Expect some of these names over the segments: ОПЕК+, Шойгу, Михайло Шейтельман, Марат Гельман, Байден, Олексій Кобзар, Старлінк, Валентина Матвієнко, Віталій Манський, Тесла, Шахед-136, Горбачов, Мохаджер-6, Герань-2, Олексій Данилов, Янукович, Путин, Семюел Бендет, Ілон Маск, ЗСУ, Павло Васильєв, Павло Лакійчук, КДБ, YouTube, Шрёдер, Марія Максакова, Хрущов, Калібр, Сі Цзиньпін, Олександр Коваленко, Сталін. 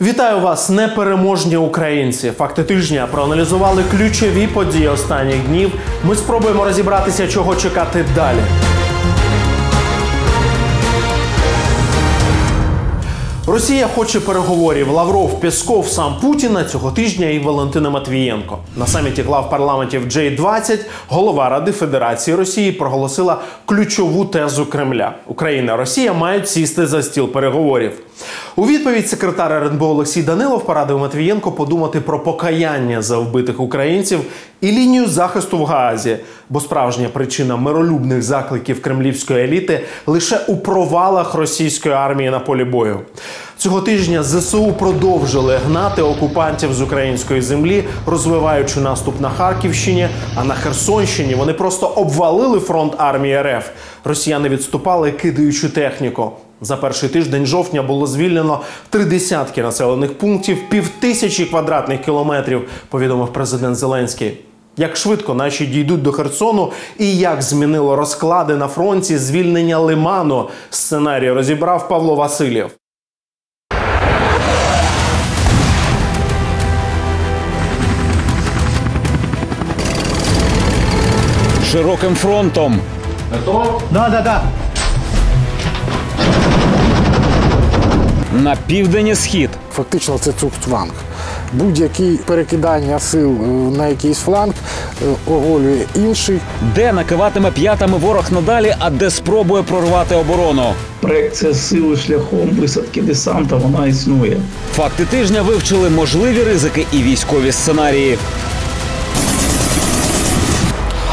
Вітаю вас, непереможні українці! Факти тижня проаналізували ключові події останніх днів. Ми спробуємо розібратися, чого чекати далі. Росія хоче переговорів. Лавров, Песков, сам Путіна, цього тижня і Валентина Матвієнко. На саміті глав парламентів G20 голова Ради Федерації Росії проголосила ключову тезу Кремля. Україна, Росія мають сісти за стіл переговорів. У відповідь секретар РНБО Олексій Данилов порадив Матвієнко подумати про покаяння за вбитих українців і лінію захисту в Гаазі. Бо справжня причина миролюбних закликів кремлівської еліти лише у провалах російської армії на полі бою. Цього тижня ЗСУ продовжили гнати окупантів з української землі, розвиваючи наступ на Харківщині, а на Херсонщині вони просто обвалили фронт армії РФ. Росіяни відступали, кидаючи техніку. За перший тиждень жовтня було звільнено 30 населених пунктів, 5000 квадратних кілометрів, повідомив президент Зеленський. Як швидко наші дійдуть до Херсону і як змінило розклади на фронті звільнення Лиману, сценарій розібрав Павло Васильєв. Широким фронтом. Готов? Да. На південний схід. Фактично це цугцванг. Будь-які перекидання сил на якийсь фланг оголює інший. Де накиватиме п'ятами ворог надалі, а де спробує прорвати оборону. Проекція сили шляхом висадки десанта, вона існує. Факти тижня вивчили можливі ризики і військові сценарії.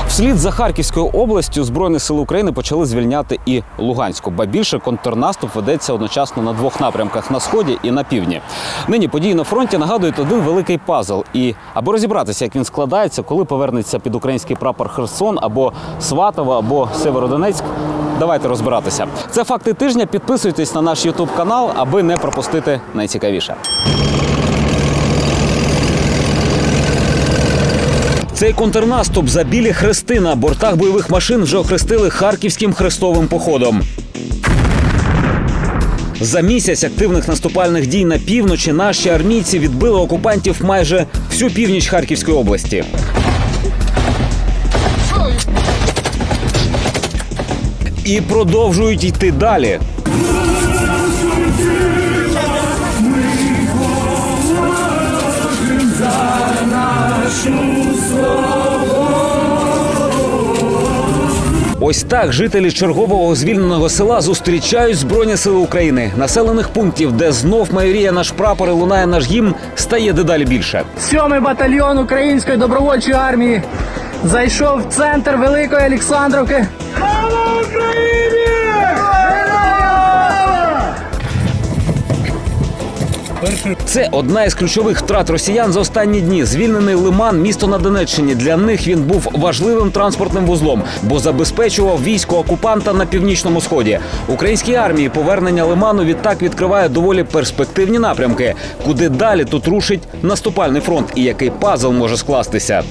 Вслід за Харківською областю Збройні сили України почали звільняти і Луганську. Ба більше, контрнаступ ведеться одночасно на двох напрямках – на сході і на півдні. Нині події на фронті нагадують один великий пазл. І аби розібратися, як він складається, коли повернеться під український прапор Херсон або Сватово, або Сєвєродонецьк, давайте розбиратися. Це «Факти тижня». Підписуйтесь на наш YouTube канал, аби не пропустити найцікавіше. Цей контрнаступ за білі хрести на бортах бойових машин вже охрестили Харківським хрестовим походом. За місяць активних наступальних дій на півночі наші армійці відбили окупантів майже всю північ Харківської області. І продовжують йти далі. Ось так жителі чергового звільненого села зустрічають Збройні сили України. Населених пунктів, де знов майоріє наш прапор і лунає наш гімн, стає дедалі більше. 7-й батальйон Української добровольчої армії зайшов в центр Великої Олександрівки. Слава Україні! Це одна із ключових втрат росіян за останні дні. Звільнений Лиман – місто на Донеччині. Для них він був важливим транспортним вузлом, бо забезпечував військо окупанта на Північному Сході. Українській армії повернення Лиману відтак відкриває доволі перспективні напрямки. Куди далі тут рушить наступальний фронт і який пазл може скластися?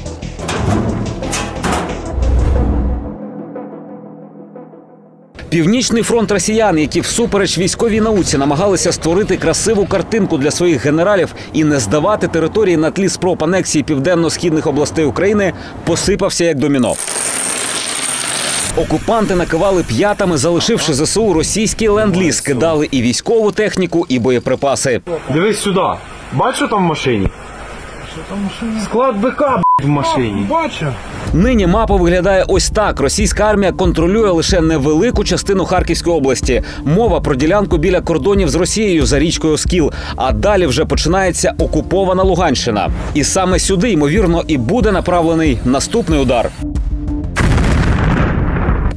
Північний фронт росіян, які всупереч військовій науці намагалися створити красиву картинку для своїх генералів і не здавати території на тлі спроб анексії південно-східних областей України, посипався як доміно. Окупанти накивали п'ятами, залишивши ЗСУ російський ленд-ліз, кидали і військову техніку, і боєприпаси. Дивись сюди. Бачу там в машині? Склад БК, в машині. Бачу. Нині мапа виглядає ось так. Російська армія контролює лише невелику частину Харківської області. Мова про ділянку біля кордонів з Росією за річкою Скіл. А далі вже починається окупована Луганщина. І саме сюди, ймовірно, і буде направлений наступний удар.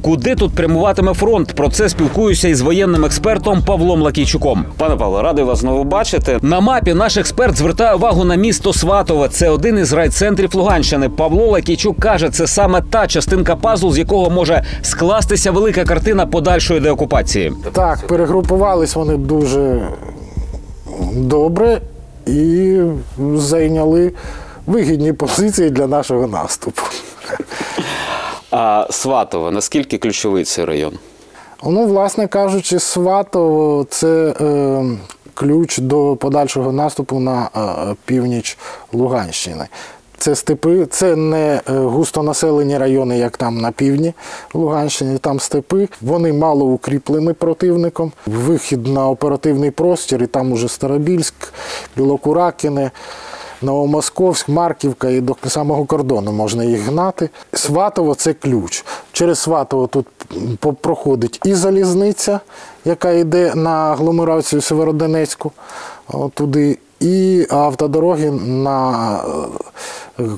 Куди тут прямуватиме фронт? Про це спілкуюся із воєнним експертом Павлом Лакійчуком. Пане Павло, радий вас знову бачити. На мапі наш експерт звертає увагу на місто Сватове. Це один із райцентрів Луганщини. Павло Лакійчук каже, це саме та частинка пазлу, з якого може скластися велика картина подальшої деокупації. Так, перегрупувались вони дуже добре і зайняли вигідні позиції для нашого наступу. А Сватово, наскільки ключовий цей район? Ну, власне кажучи, Сватово – це ключ до подальшого наступу на північ Луганщини. Це степи, це не густонаселені райони, як там на півдні Луганщини, там степи. Вони мало укріплені противником. Вихід на оперативний простір, і там уже Старобільськ, Білокуракине, Новомосковськ, Марківка, і до самого кордону можна їх гнати. Сватово – це ключ. Через Сватово тут проходить і залізниця, яка йде на агломерацію Сєвєродонецьку, туди, і автодороги на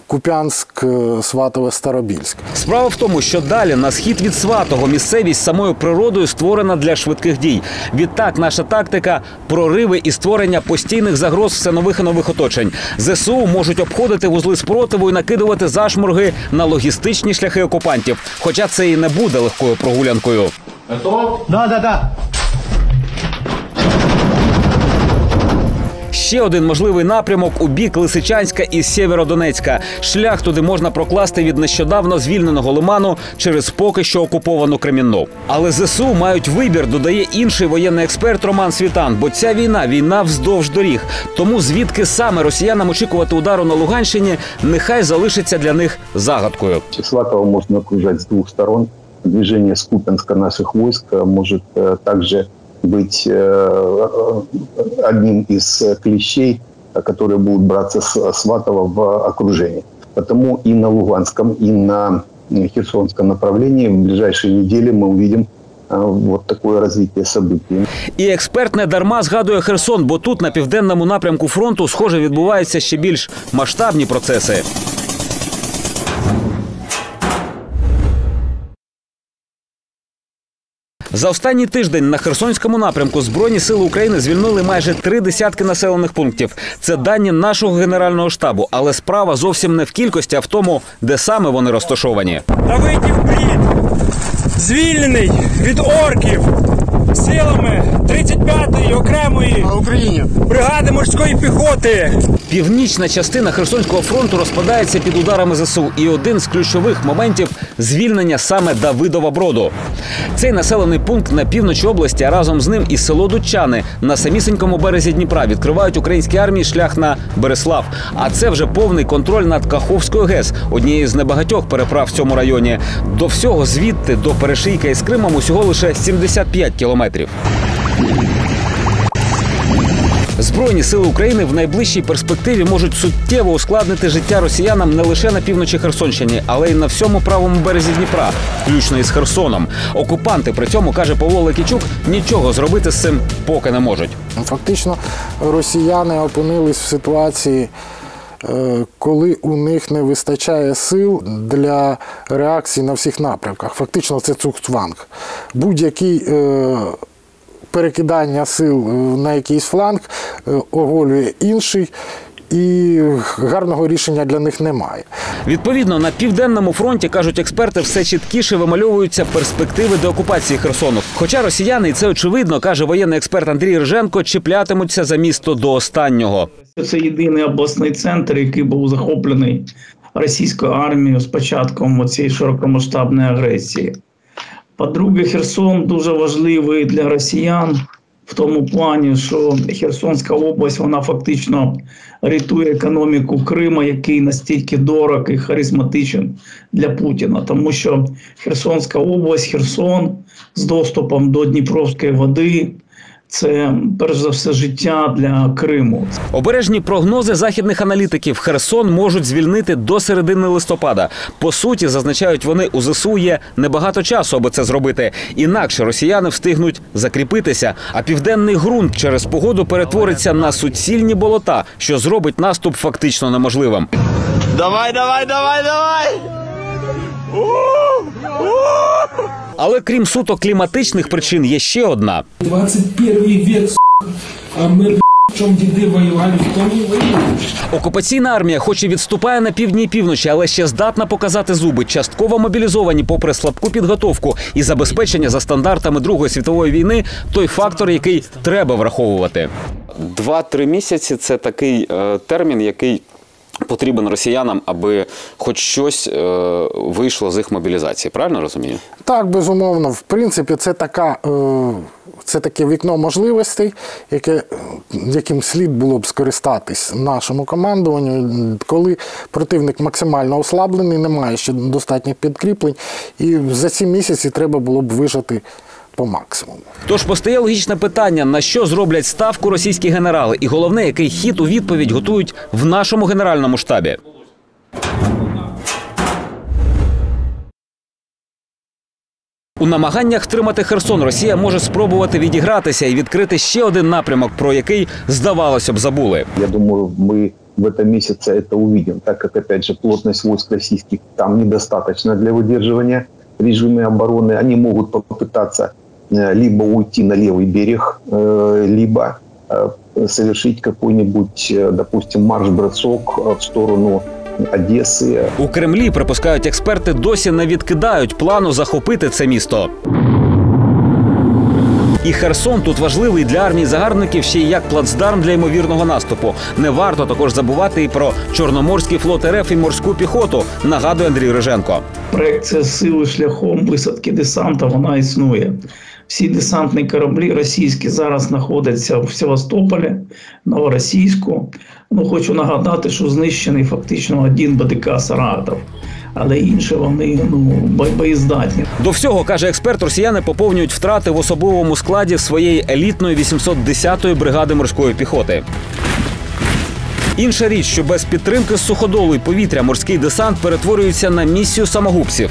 Куп'янськ, Сватове, Старобільськ. Справа в тому, що далі на схід від Сватого місцевість самою природою створена для швидких дій. Відтак наша тактика – прориви і створення постійних загроз все нових і нових оточень. ЗСУ можуть обходити вузли спротиву і накидувати зашморги на логістичні шляхи окупантів. Хоча це і не буде легкою прогулянкою. Готов? Да. Ще один можливий напрямок у бік Лисичанська і Сєвєродонецька. Шлях туди можна прокласти від нещодавно звільненого Лиману через поки що окуповану Кремінну. Але ЗСУ мають вибір, додає інший воєнний експерт Роман Світан, бо ця війна – війна вздовж доріг. Тому звідки саме росіянам очікувати удару на Луганщині, нехай залишиться для них загадкою. Сватово можна окружати з двох сторон. Движення з Куп'янська наших військ може також быть одним из клещей, которые будут браться с Сватова в окружении. Потому и на Луганском, и на Херсонском направлении в ближайшие недели мы увидим вот такое развитие событий. І експерт не дарма згадує Херсон, бо тут на південному напрямку фронту, схоже, відбуваються ще більш масштабні процеси. За останній тиждень на Херсонському напрямку Збройні сили України звільнили майже 30 населених пунктів. Це дані нашого Генерального штабу, але справа зовсім не в кількості, а в тому, де саме вони розташовані. Давидів Брід, звільнений від орків силами 35-ї окремої бригади морської піхоти. Північна частина Херсонського фронту розпадається під ударами ЗСУ. І один з ключових моментів – звільнення саме Давидова Броду. Цей населений пункт на півночі області, а разом з ним і село Дудчани на самісінькому березі Дніпра відкривають українській армії шлях на Береслав. А це вже повний контроль над Каховською ГЕС, однією з небагатьох переправ в цьому районі. До всього звідти до перешийка із Кримом усього лише 75 кілометрів. Збройні сили України в найближчій перспективі можуть суттєво ускладнити життя росіянам не лише на півночі Херсонщини, але й на всьому правому березі Дніпра, включно із Херсоном. Окупанти при цьому, каже Павло Лакійчук, нічого зробити з цим поки не можуть. Фактично росіяни опинились в ситуації, коли у них не вистачає сил для реакції на всіх напрямках. Фактично це цугцванг. Будь-який перекидання сил на якийсь фланг оголює інший, і гарного рішення для них немає. Відповідно, на Південному фронті, кажуть експерти, все чіткіше вимальовуються перспективи деокупації Херсону. Хоча росіяни, і це очевидно, каже воєнний експерт Андрій Рженко, чіплятимуться за місто до останнього. Це єдиний обласний центр, який був захоплений російською армією з початком цієї широкомасштабної агресії. По-друге, Херсон дуже важливий для росіян в тому плані, що Херсонська область, вона фактично рятує економіку Криму, який настільки дорог і харизматичен для Путіна. Тому що Херсонська область, Херсон з доступом до Дніпровської води, це, перш за все, життя для Криму. Обережні прогнози західних аналітиків. Херсон можуть звільнити до середини листопада. По суті, зазначають вони, у ЗСУ є небагато часу, аби це зробити. Інакше росіяни встигнуть закріпитися. А південний ґрунт через погоду перетвориться на суцільні болота, що зробить наступ фактично неможливим. Давай! Але крім суто кліматичних причин, є ще одна. 21 вік, а ми, чому діди воювали, хто не воює. Окупаційна армія хоч і відступає на півдні і півночі, але ще здатна показати зуби. Частково мобілізовані попри слабку підготовку і забезпечення за стандартами Другої світової війни – той фактор, який треба враховувати. 2-3 місяці – це такий термін, який потрібен росіянам, аби хоч щось вийшло з їх мобілізації. Правильно розумію? Так, безумовно. В принципі, це таке вікно можливостей, яким слід було б скористатись нашому командуванню, коли противник максимально ослаблений, немає ще достатніх підкріплень, і за 7 місяців треба було б вижати по максимуму. Тож постає логічне питання, на що зроблять ставку російські генерали, і головне, який хід у відповідь готують в нашому генеральному штабі. У намаганнях втримати Херсон Росія може спробувати відігратися і відкрити ще один напрямок, про який, здавалося б, забули. Я думаю, ми в этом місяці це побачимо, так як, опять же, плотність військ російських там недостатньо для витримання режиму оборони. Вони можуть попитатися либо уйти на лівий берег, либо совершить какой-нибудь, допустим, марш-бросок в сторону Одеси. У Кремлі, припускають експерти, досі не відкидають плану захопити це місто. І Херсон тут важливий для армії загарбників ще й як плацдарм для ймовірного наступу. Не варто також забувати і про Чорноморський флот РФ і морську піхоту, нагадує Андрій Рженко. Проекція сили шляхом висадки десанта, вона існує. Всі десантні кораблі російські зараз знаходяться в Севастополі, Новоросійську. Хочу нагадати, що знищений фактично один БДК «Саратов», але інші вони боєздатні. До всього, каже експерт, росіяни поповнюють втрати в особовому складі своєї елітної 810-ї бригади морської піхоти. Інша річ, що без підтримки з суходолу і повітря морський десант перетворюється на місію самогубців.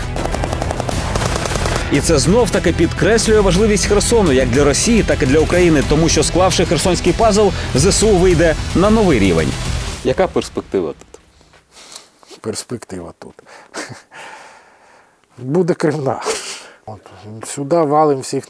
І це знов-таки підкреслює важливість Херсону як для Росії, так і для України, тому що, склавши херсонський пазл, ЗСУ вийде на новий рівень. Яка перспектива тут? Перспектива тут буде кривна. Сюди валим всіх.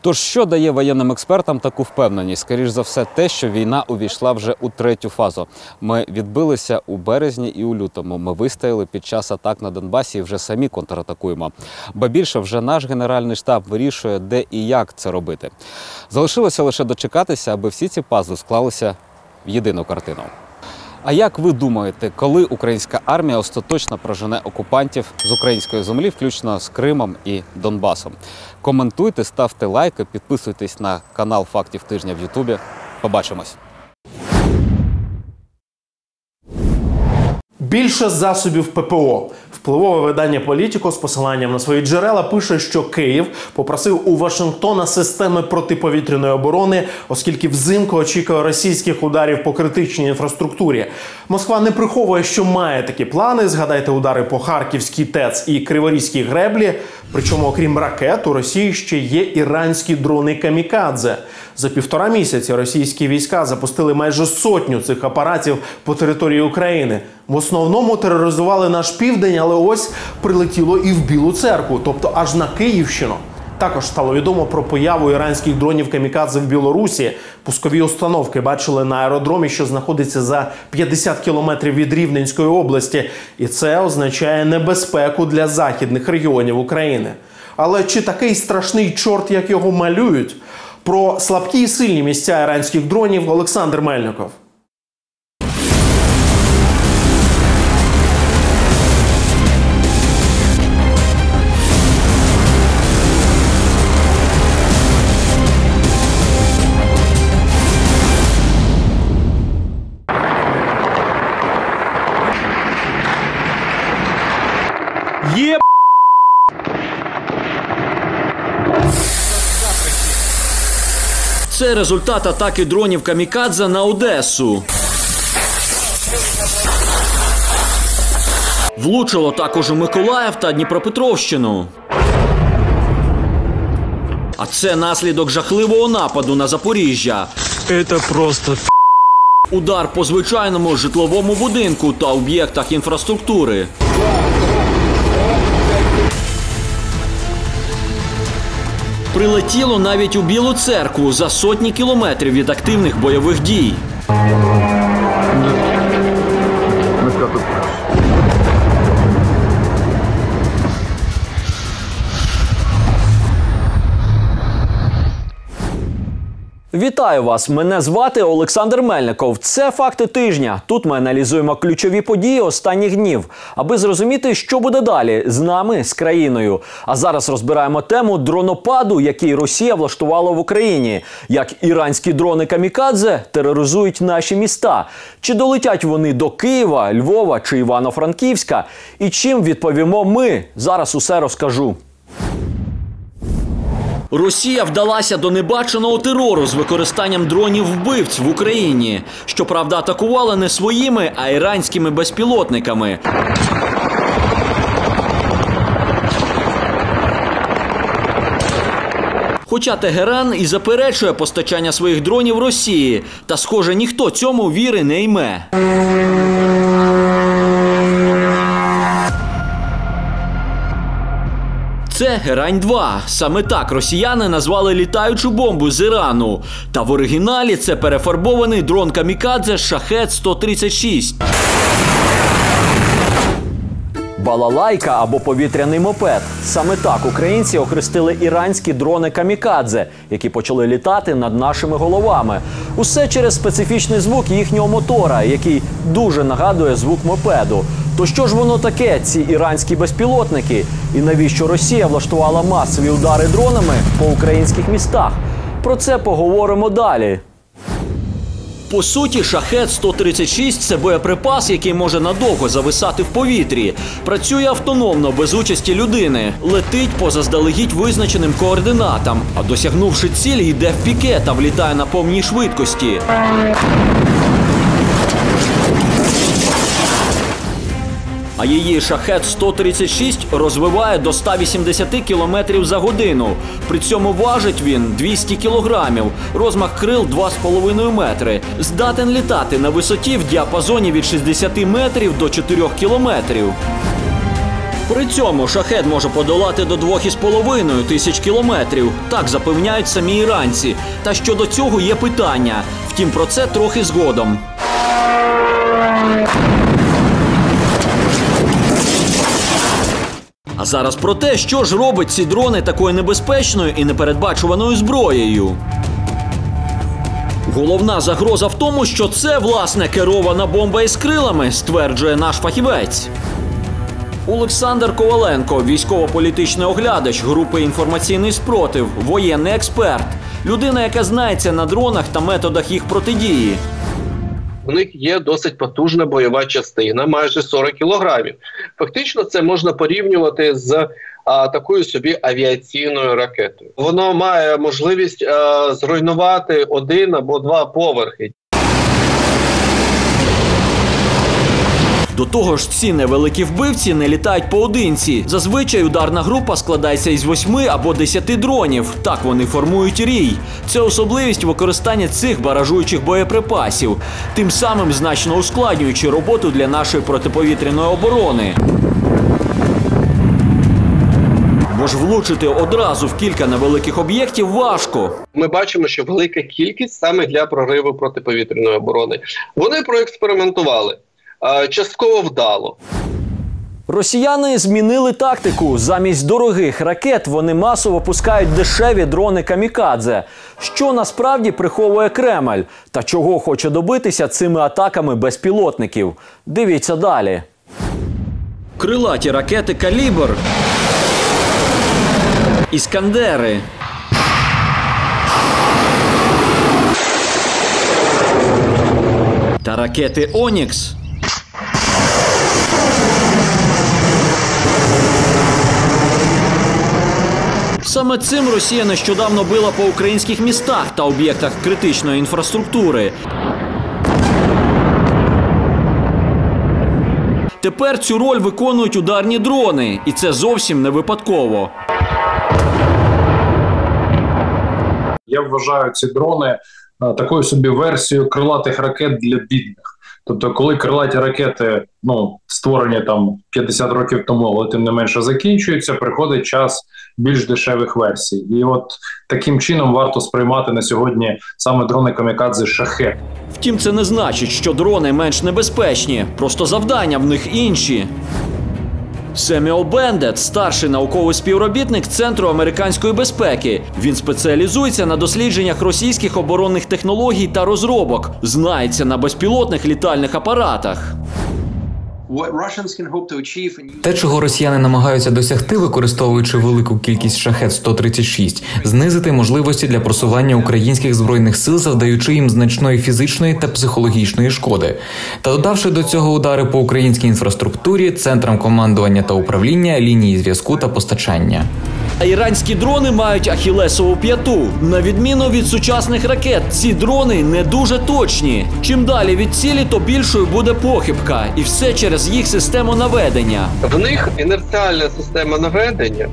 Тож що дає воєнним експертам таку впевненість? Скоріш за все те, що війна увійшла вже у 3-ю фазу. Ми відбилися у березні і у лютому. Ми вистояли під час атак на Донбасі і вже самі контратакуємо. Ба більше, вже наш Генеральний штаб вирішує, де і як це робити. Залишилося лише дочекатися, аби всі ці пазли склалися в єдину картину. А як ви думаєте, коли українська армія остаточно прожене окупантів з української землі, включно з Кримом і Донбасом? Коментуйте, ставте лайки, підписуйтесь на канал «Фактів тижня» в Ютубі. Побачимось! Більше засобів ППО. Впливове видання «Політико» з посиланням на свої джерела пише, що Київ попросив у Вашингтона системи протиповітряної оборони, оскільки взимку очікує російських ударів по критичній інфраструктурі. Москва не приховує, що має такі плани. Згадайте удари по Харківській ТЕЦ і Криворізькій греблі. Причому, окрім ракет, у Росії ще є іранські дрони «Камікадзе». За 1,5 місяці російські війська запустили майже 100 цих апаратів по території України. В основному тероризували наш південь, але ось прилетіло і в Білу Церкву, тобто аж на Київщину. Також стало відомо про появу іранських дронів «Камікадзе» в Білорусі. Пускові установки бачили на аеродромі, що знаходиться за 50 кілометрів від Рівненської області. І це означає небезпеку для західних регіонів України. Але чи такий страшний чорт, як його малюють? Про слабкі і сильні місця іранських дронів Олександр Мельников. Це результат атаки дронів «Камікадзе» на Одесу. Влучило також у Миколаїв та Дніпропетровщину. А це наслідок жахливого нападу на Запоріжжя. Це просто ф***. Удар по звичайному житловому будинку та об'єктах інфраструктури. Прилетіло навіть у Білу Церкву за 100 кілометрів від активних бойових дій. Вітаю вас! Мене звати Олександр Мельников. Це «Факти тижня». Тут ми аналізуємо ключові події останніх днів, аби зрозуміти, що буде далі з нами, з країною. А зараз розбираємо тему дронопаду, який Росія влаштувала в Україні. Як іранські дрони камікадзе тероризують наші міста. Чи долетять вони до Києва, Львова чи Івано-Франківська? І чим відповімо ми? Зараз усе розкажу. Росія вдалася до небаченого терору з використанням дронів-вбивць в Україні. Щоправда, атакувала не своїми, а іранськими безпілотниками. Хоча Тегеран і заперечує постачання своїх дронів Росії. Та, схоже, ніхто цьому віри не йме. Це «Герань-2». Саме так росіяни назвали літаючу бомбу з Ірану. Та в оригіналі це перефарбований дрон-камікадзе «Шахед-136». Балалайка або повітряний мопед. Саме так українці охрестили іранські дрони-камікадзе, які почали літати над нашими головами. Усе через специфічний звук їхнього мотора, який дуже нагадує звук мопеду. То що ж воно таке, ці іранські безпілотники? І навіщо Росія влаштувала масові удари дронами по українських містах? Про це поговоримо далі. По суті, «Шахед-136» – це боєприпас, який може надовго зависати в повітрі. Працює автономно, без участі людини. Летить позаздалегідь визначеним координатам. А досягнувши цілі, йде в піке та влітає на повній швидкості. А її «Шахед-136» розвиває до 180 км за годину. При цьому важить він 200 кг, розмах крил 2,5 метри. Здатен літати на висоті в діапазоні від 60 метрів до 4 км. При цьому «Шахед» може подолати до 2,5 тисяч кілометрів. Так запевняють самі іранці. Та щодо цього є питання. Втім, про це трохи згодом. А зараз про те, що ж робить ці дрони такою небезпечною і непередбачуваною зброєю. Головна загроза в тому, що це, власне, керована бомба із крилами, стверджує наш фахівець. Олександр Коваленко, військово-політичний оглядач групи «Інформаційний спротив», воєнний експерт. Людина, яка знається на дронах та методах їх протидії. У них є досить потужна бойова частина, майже 40 кілограмів. Фактично це можна порівнювати з такою собі авіаційною ракетою. Воно має можливість зруйнувати один або два поверхи. До того ж, ці невеликі вбивці не літають поодинці. Зазвичай ударна група складається із 8 або 10 дронів. Так вони формують рій. Це особливість використання цих баражуючих боєприпасів, тим самим значно ускладнюючи роботу для нашої протиповітряної оборони. Бо ж влучити одразу в кілька невеликих об'єктів важко. Ми бачимо, що велика кількість саме для прориву протиповітряної оборони. Вони проекспериментували. Частково вдало. Росіяни змінили тактику. Замість дорогих ракет вони масово пускають дешеві дрони-камікадзе. Що насправді приховує Кремль? Та чого хоче добитися цими атаками безпілотників? Дивіться далі. Крилаті ракети «Калібр», «Іскандери», та ракети «Онікс» – саме цим Росія нещодавно била по українських містах та об'єктах критичної інфраструктури. Тепер цю роль виконують ударні дрони. І це зовсім не випадково. Я вважаю ці дрони такою собі версією крилатих ракет для бідних. Тобто, коли крилаті ракети, створені там 50 років тому, але тим не менше закінчуються, приходить час більш дешевих версій. І от таким чином варто сприймати на сьогодні саме дрони-камікадзе «Шахед». Втім, це не значить, що дрони менш небезпечні. Просто завдання в них інші. Семюел Бендет – старший науковий співробітник Центру американської безпеки. Він спеціалізується на дослідженнях російських оборонних технологій та розробок, знається на безпілотних літальних апаратах. Те, чого росіяни намагаються досягти, використовуючи велику кількість «Шахед-136», знизити можливості для просування українських збройних сил, завдаючи їм значної фізичної та психологічної шкоди. Та додавши до цього удари по українській інфраструктурі, центрам командування та управління, лінії зв'язку та постачання. Іранські дрони мають ахілесову п'яту. На відміну від сучасних ракет, ці дрони не дуже точні. Чим далі від цілі, то більшою буде похибка. І все через їх систему наведення. В них інерціальна система наведення,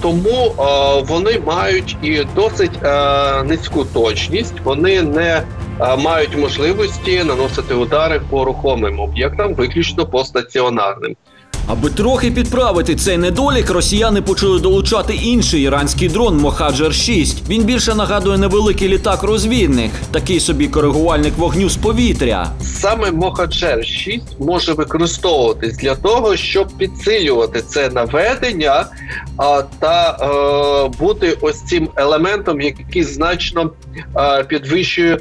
тому вони мають і досить низьку точність. Вони не мають можливості наносити удари по рухомим об'єктам, виключно по стаціонарним. Аби трохи підправити цей недолік, росіяни почали долучати інший іранський дрон «Мохаджер-6». Він більше нагадує невеликий літак-розвідник, такий собі коригувальник вогню з повітря. Саме «Мохаджер-6» може використовуватись для того, щоб підсилювати це наведення та бути ось цим елементом, який значно підвищує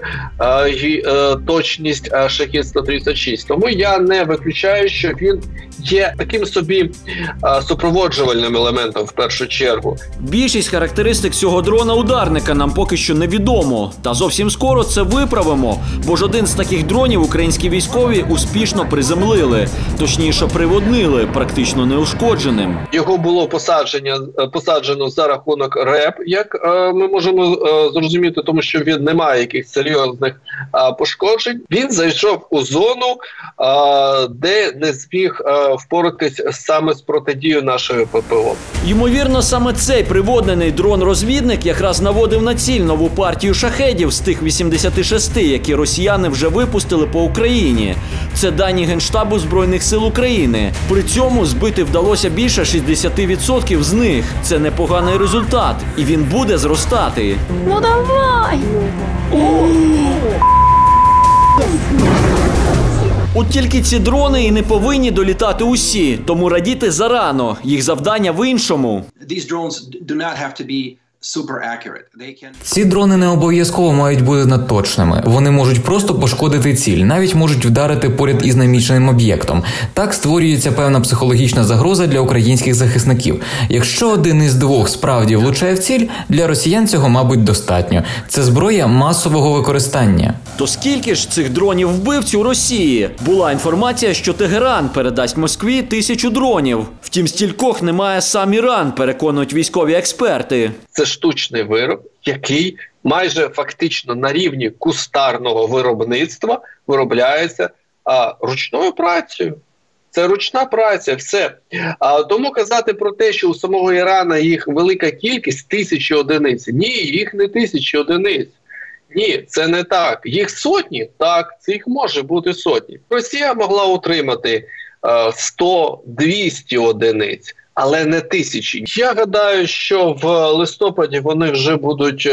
точність «Шахед-136». Тому я не виключаю, що він є таким собі супроводжувальним елементом в першу чергу. Більшість характеристик цього дрона-ударника нам поки що невідомо. Та зовсім скоро це виправимо, бо ж один з таких дронів українські військові успішно приземлили. Точніше, приводнили, практично неушкодженим. Його було посаджено за рахунок РЕП, як ми можемо зрозуміти, тому що він не має якихось серйозних пошкоджень. Він зайшов у зону, де не зміг впоратись саме з протидією нашої ППО. Ймовірно, саме цей приводнений дрон-розвідник якраз наводив на ціль нову партію шахедів з тих 86, які росіяни вже випустили по Україні. Це дані Генштабу Збройних сил України. При цьому збити вдалося більше 60% з них. Це непоганий результат. І він буде зростати. Ну давай! От тільки ці дрони і не повинні долітати усі, тому радіти зарано. Їх завдання в іншому. Ці дрони не обов'язково мають бути надточними. Вони можуть просто пошкодити ціль, навіть можуть вдарити поряд із наміченим об'єктом. Так створюється певна психологічна загроза для українських захисників. Якщо один із двох справді влучає в ціль, для росіян цього, мабуть, достатньо. Це зброя масового використання. То скільки ж цих дронів-вбивців у Росії? Була інформація, що Тегеран передасть Москві 1000 дронів. Втім, стількох немає сам Іран, переконують військові експерти. Це штучний вироб, який майже фактично на рівні кустарного виробництва виробляється ручною працею. Це ручна праця, все. Тому казати про те, що у самого Ірана їх велика кількість, 1000 одиниць. Ні, їх не 1000 одиниць. Ні, це не так. Їх сотні? Так, їх може бути сотні. Росія могла отримати 100-200 одиниць. Але не 1000. Я гадаю, що в листопаді вони вже будуть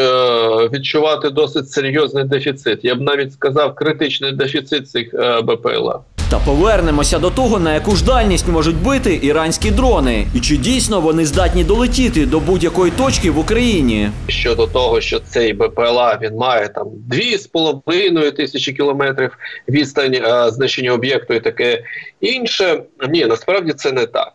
відчувати досить серйозний дефіцит. Я б навіть сказав, критичний дефіцит цих БПЛА. Та повернемося до того, на яку ж дальність можуть бити іранські дрони. І чи дійсно вони здатні долетіти до будь-якої точки в Україні? Щодо того, що цей БПЛА, він має там 2500 кілометрів відстань знищення об'єкту і таке інше. Ні, насправді це не так.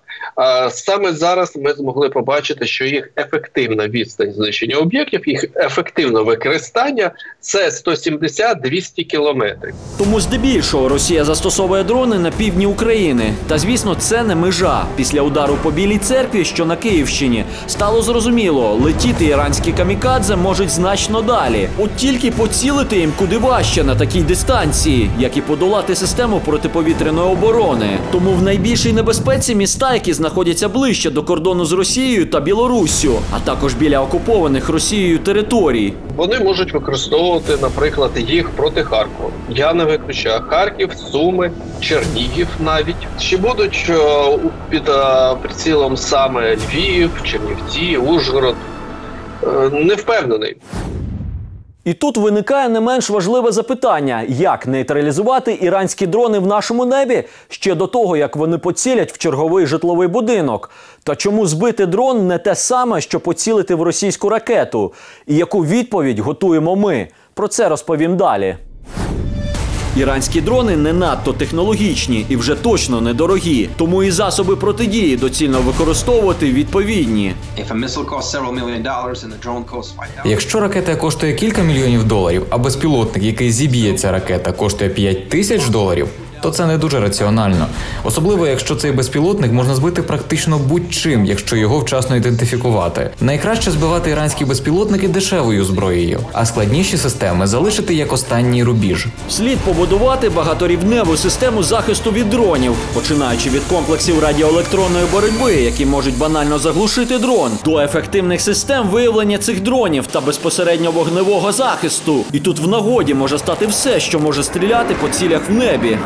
Саме зараз ми змогли побачити, що їх ефективна відстань знищення об'єктів, їх ефективне використання – це 170-200 кілометрів. Тому здебільшого Росія застосовує дрони на півдні України. Та, звісно, це не межа. Після удару по Білій церкві, що на Київщині, стало зрозуміло – летіти іранські камікадзе можуть значно далі. От тільки поцілити їм куди важче на такій дистанції, як і подолати систему протиповітряної оборони. Тому в найбільшій небезпеці міста, які знаходяться ближче до кордону з Росією та Білоруссю, а також біля окупованих Росією територій. Вони можуть використовувати, наприклад, їх проти Харкова. Я не виключаю Харків, Суми, Чернігів навіть. Чи будуть під прицілом саме Львів, Чернівці, Ужгород? Не впевнений. І тут виникає не менш важливе запитання, як нейтралізувати іранські дрони в нашому небі ще до того, як вони поцілять в черговий житловий будинок. Та чому збити дрон не те саме, що поцілити в російську ракету? І яку відповідь готуємо ми? Про це розповім далі. Іранські дрони не надто технологічні і вже точно недорогі, тому і засоби протидії доцільно використовувати відповідні. Якщо ракета коштує кілька мільйонів доларів, а безпілотник, який зіб'є ця ракета, коштує 5 тисяч доларів, то це не дуже раціонально. Особливо, якщо цей безпілотник можна збити практично будь-чим, якщо його вчасно ідентифікувати. Найкраще збивати іранські безпілотники дешевою зброєю, а складніші системи залишити як останній рубіж. Слід побудувати багаторівневу систему захисту від дронів, починаючи від комплексів радіоелектронної боротьби, які можуть банально заглушити дрон, до ефективних систем виявлення цих дронів та безпосередньо вогневого захисту. І тут в нагоді може стати все, що може стріляти по цілях в небі.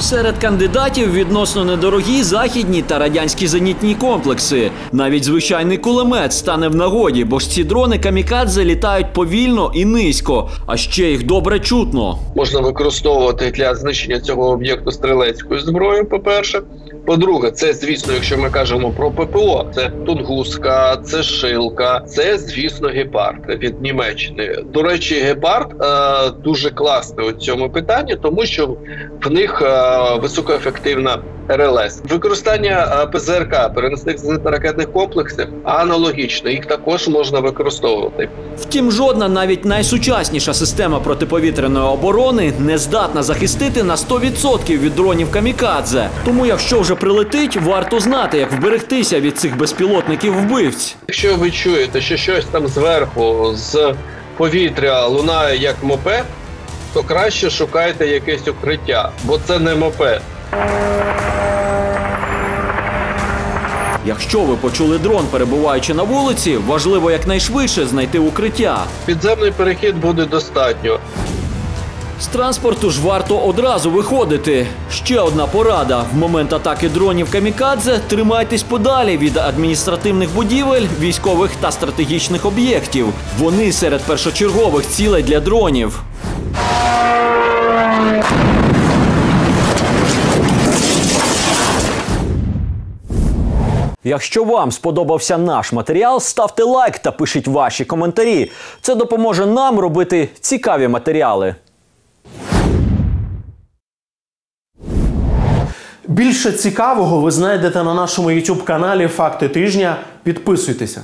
Серед кандидатів відносно недорогі західні та радянські зенітні комплекси. Навіть звичайний кулемет стане в нагоді, бо ж ці дрони камікадзе літають повільно і низько, а ще їх добре чутно. Можна використовувати для знищення цього об'єкту стрілецькою зброєю, по-перше. По-друге, це, звісно, якщо ми кажемо про ППО, це Тунгуска, це Шилка, це, звісно, Гепард від Німеччини. До речі, Гепард дуже класний у цьому питанні, тому що в них високоефективна РЛС. Використання ПЗРК, переносних зенітно-ракетних комплексів, аналогічно, їх також можна використовувати. Втім, жодна, навіть найсучасніша система протиповітряної оборони не здатна захистити на 100% від дронів камікадзе. Тому, якщо вже прилетить, варто знати, як вберегтися від цих безпілотників-вбивць. Якщо ви чуєте, що щось там зверху, з повітря лунає як мопед, то краще шукайте якесь укриття, бо це не мопед. Якщо ви почули дрон, перебуваючи на вулиці, важливо якнайшвидше знайти укриття. Підземний перехід буде достатньо. З транспорту ж варто одразу виходити. Ще одна порада. В момент атаки дронів камікадзе тримайтесь подалі від адміністративних будівель, військових та стратегічних об'єктів. Вони серед першочергових цілей для дронів. Якщо вам сподобався наш матеріал, ставте лайк та пишіть ваші коментарі. Це допоможе нам робити цікаві матеріали. Більше цікавого ви знайдете на нашому YouTube-каналі «Факти тижня». Підписуйтеся.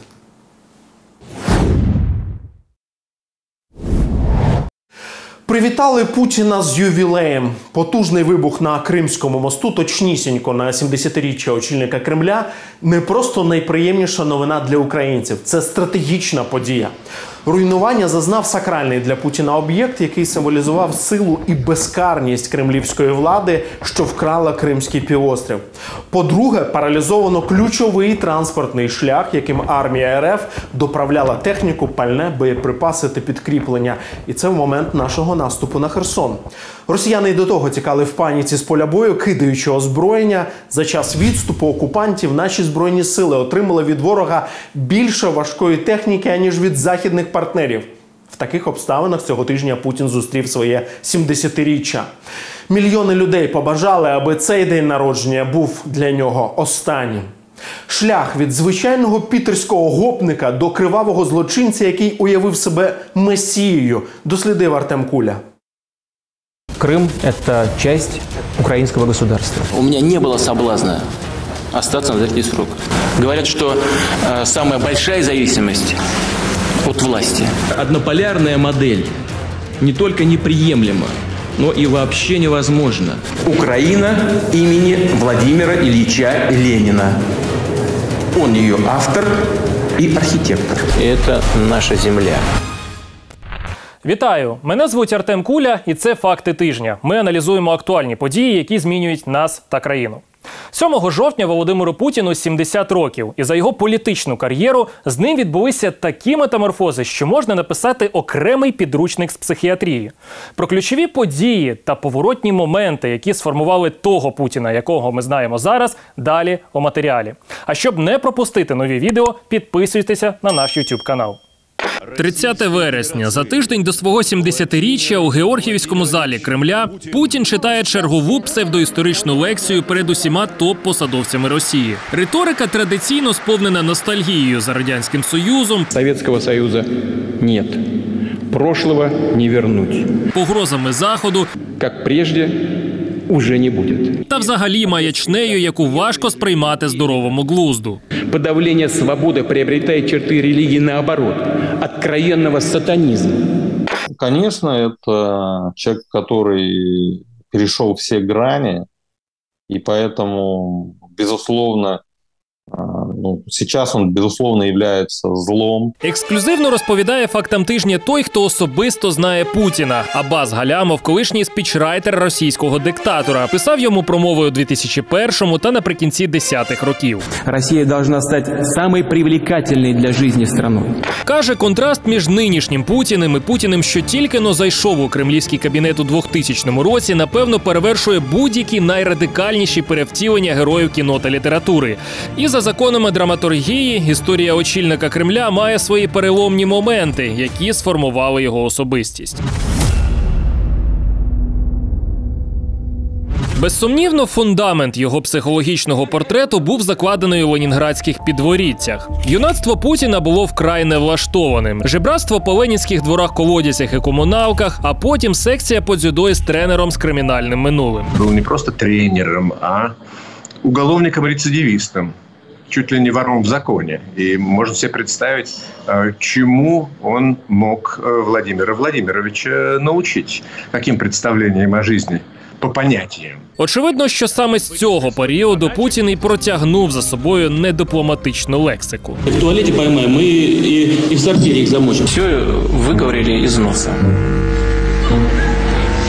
Привітали Путіна з ювілеєм. Потужний вибух на Кримському мосту, точнісінько на 70-річчя очільника Кремля, не просто найприємніша новина для українців. Це стратегічна подія. Руйнування зазнав сакральний для Путіна об'єкт, який символізував силу і безкарність кремлівської влади, що вкрала Кримський півострів. По-друге, паралізовано ключовий транспортний шлях, яким армія РФ доправляла техніку, пальне, боєприпаси та підкріплення. І це в момент нашого наступу на Херсон. Росіяни й до того тікали в паніці з поля бою, кидаючи озброєння. За час відступу окупантів наші збройні сили отримали від ворога більше важкої техніки, аніж від західних партнерів. В таких обставинах цього тижня Путін зустрів своє 70-річчя. Мільйони людей побажали, аби цей день народження був для нього останнім. Шлях від звичайного пітерського гопника до кривавого злочинця, який уявив себе месією, дослідив Артем Куля. Крым – это часть украинского государства. У меня не было соблазна остаться на длительный срок. Говорят, что самая большая зависимость от власти. Однополярная модель не только неприемлема, но и вообще невозможна. Украина имени Владимира Ильича Ленина. Он ее автор и архитектор. Это наша земля. Вітаю! Мене звуть Артем Куля і це «Факти тижня». Ми аналізуємо актуальні події, які змінюють нас та країну. 7 жовтня Володимиру Путіну 70 років. І за його політичну кар'єру з ним відбулися такі метаморфози, що можна написати окремий підручник з психіатрії. Про ключові події та поворотні моменти, які сформували того Путіна, якого ми знаємо зараз, далі у матеріалі. А щоб не пропустити нові відео, підписуйтеся на наш YouTube канал. 30 вересня. За тиждень до свого 70-річчя у Георгіївському залі Кремля Путін читає чергову псевдоісторичну лекцію перед усіма топ-посадовцями Росії. Риторика традиційно сповнена ностальгією за Радянським Союзом. Совєтського Союзу нет. Прошлого не вернуть. Погрозами Заходу. Як прежде. Уже не буде. Та взагалі маячнею, яку важко сприймати здоровому глузду. Подавлення свободи приобретає черти релігії наоборот, откровенного сатанізму. Звісно, це чоловік, який перейшов всі грані, і тому, безусловно, зараз він, безусловно, є злом. Ексклюзивно розповідає фактам тижня той, хто особисто знає Путіна. Аббас Галлямов, колишній спічрайтер російського диктатора, писав йому промови у 2001 та наприкінці 10-х років. Росія повинна стати найпривлекательною для життя країною. Каже, контраст між нинішнім Путіним і Путіним, що тільки-но зайшов у кремлівський кабінет у 2000 році, напевно, перевершує будь-які найрадикальніші перевтілення героїв кіно та літератури. І за законами драматургії, історія очільника Кремля має свої переломні моменти, які сформували його особистість. Безсумнівно, фундамент його психологічного портрету був закладений у ленінградських підворіттях. Юнацтво Путіна було вкрай невлаштованим. Жебрацтво по ленінських дворах-колодязях і комуналках, а потім секція по дзюдо із тренером з кримінальним минулим. Був не просто тренером, а уголовником-рецидивістом. Чуть ли не вором в законе. И можно себе представить, чему он мог Владимира Владимировича научить, каким представлением о жизни, по понятиям. Очевидно, що саме з цього періоду Путін і протягнув за собою недипломатичну лексику. В туалеті поймаємо, і в сортирі їх замочимо. Все виговорили із носа.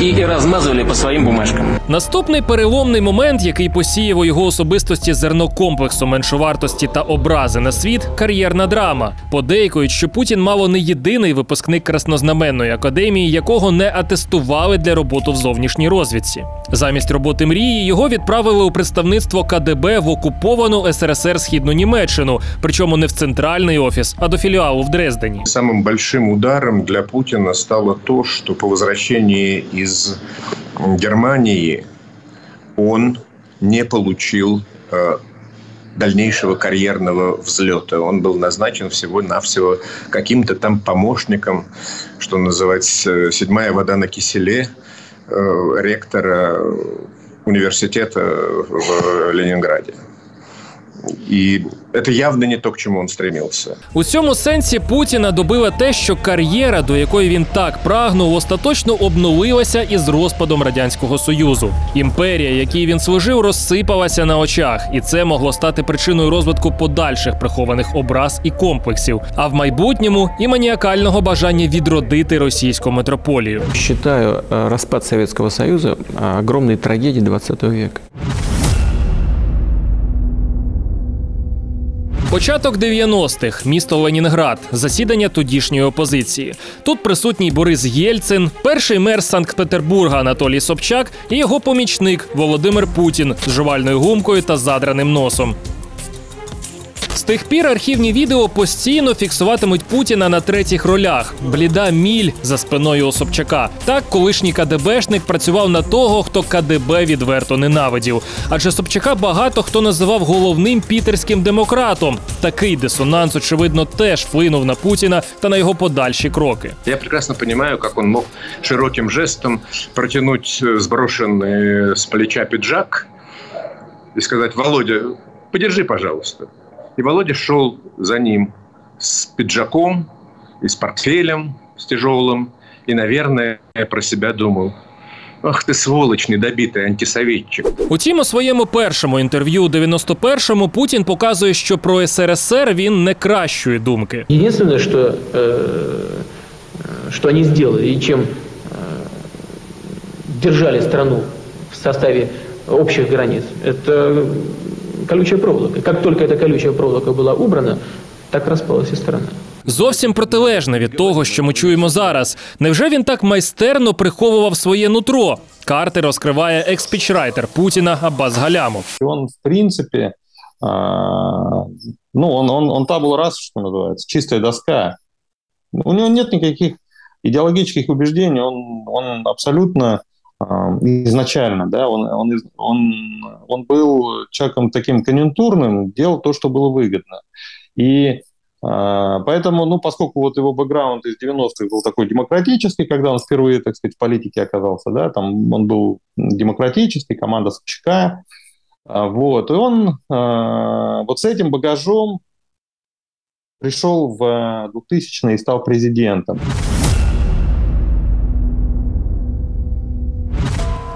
І розмазували по своїм бумажкам. Наступний переломний момент, який посіяв у його особистості зерно комплексу меншовартості та образи на світ – кар'єрна драма. Подейкують, що Путін мало не єдиний випускник Краснознаменної академії, якого не атестували для роботи в зовнішній розвідці. Замість роботи мрії його відправили у представництво КДБ в окуповану СРСР Східну Німеччину, причому не в центральний офіс, а до філіалу в Дрездені. Самим великим ударом для Путіна стало те, що по поверненні із Германии он не получил дальнейшего карьерного взлета. Он был назначен всего-навсего каким-то там помощником, что называется, седьмая вода на киселе ректора университета в Ленинграде. І це явно не те, к чому він стремився. У цьому сенсі Путіна добило те, що кар'єра, до якої він так прагнув, остаточно обнулилася із розпадом Радянського Союзу. Імперія, якій він служив, розсипалася на очах. І це могло стати причиною розвитку подальших прихованих образ і комплексів. А в майбутньому – і маніакального бажання відродити російську метрополію. Вважаю розпад Совєтського Союзу великою трагедією ХХ віку. Початок 90-х. Місто Ленінград. Засідання тодішньої опозиції. Тут присутній Борис Єльцин, перший мер Санкт-Петербурга Анатолій Собчак і його помічник Володимир Путін з жувальною гумкою та задраним носом. З тих пір архівні відео постійно фіксуватимуть Путіна на третіх ролях. Бліда міль за спиною у Собчака. Так колишній КДБшник працював на того, хто КДБ відверто ненавидів. Адже Собчака багато хто називав головним пітерським демократом. Такий дисонанс, очевидно, теж вплинув на Путіна та на його подальші кроки. Я прекрасно розумію, як він міг широким жестом протягнути зброшений з плеча піджак і сказати: «Володя, подержи, пожалуйста». И Володя шел за ним с пиджаком и с портфелем, с тяжелым. И, наверное, про себя думал: «Ах ти сволоч, недобитий антисовєтчик». Утім, у своєму першому інтерв'ю у 91-му Путін показує, що про СРСР він не кращої думки. Єдине, що вони зробили і чим держали країну в составі общих границ. Это колючая проволока. Как только эта колючая проволока была убрана, так распалась и страна. Зовсім протилежне від того, що ми чуємо зараз. Невже він так майстерно приховував своє нутро? Карти розкриває екс-спічрайтер Путіна Аббас Галлямов. Він, в принципі, он табула раса, що називається, чистая доска. У нього нет никаких идеологических убеждений, он абсолютно изначально, да, он был человеком таким конъюнктурным, делал то, что было выгодно. И поэтому, поскольку вот его бэкграунд из 90-х был такой демократический, когда он впервые, так сказать, в политике оказался, да, там он был демократический, команда Собчака, вот, и он вот с этим багажом пришел в 2000-е и стал президентом.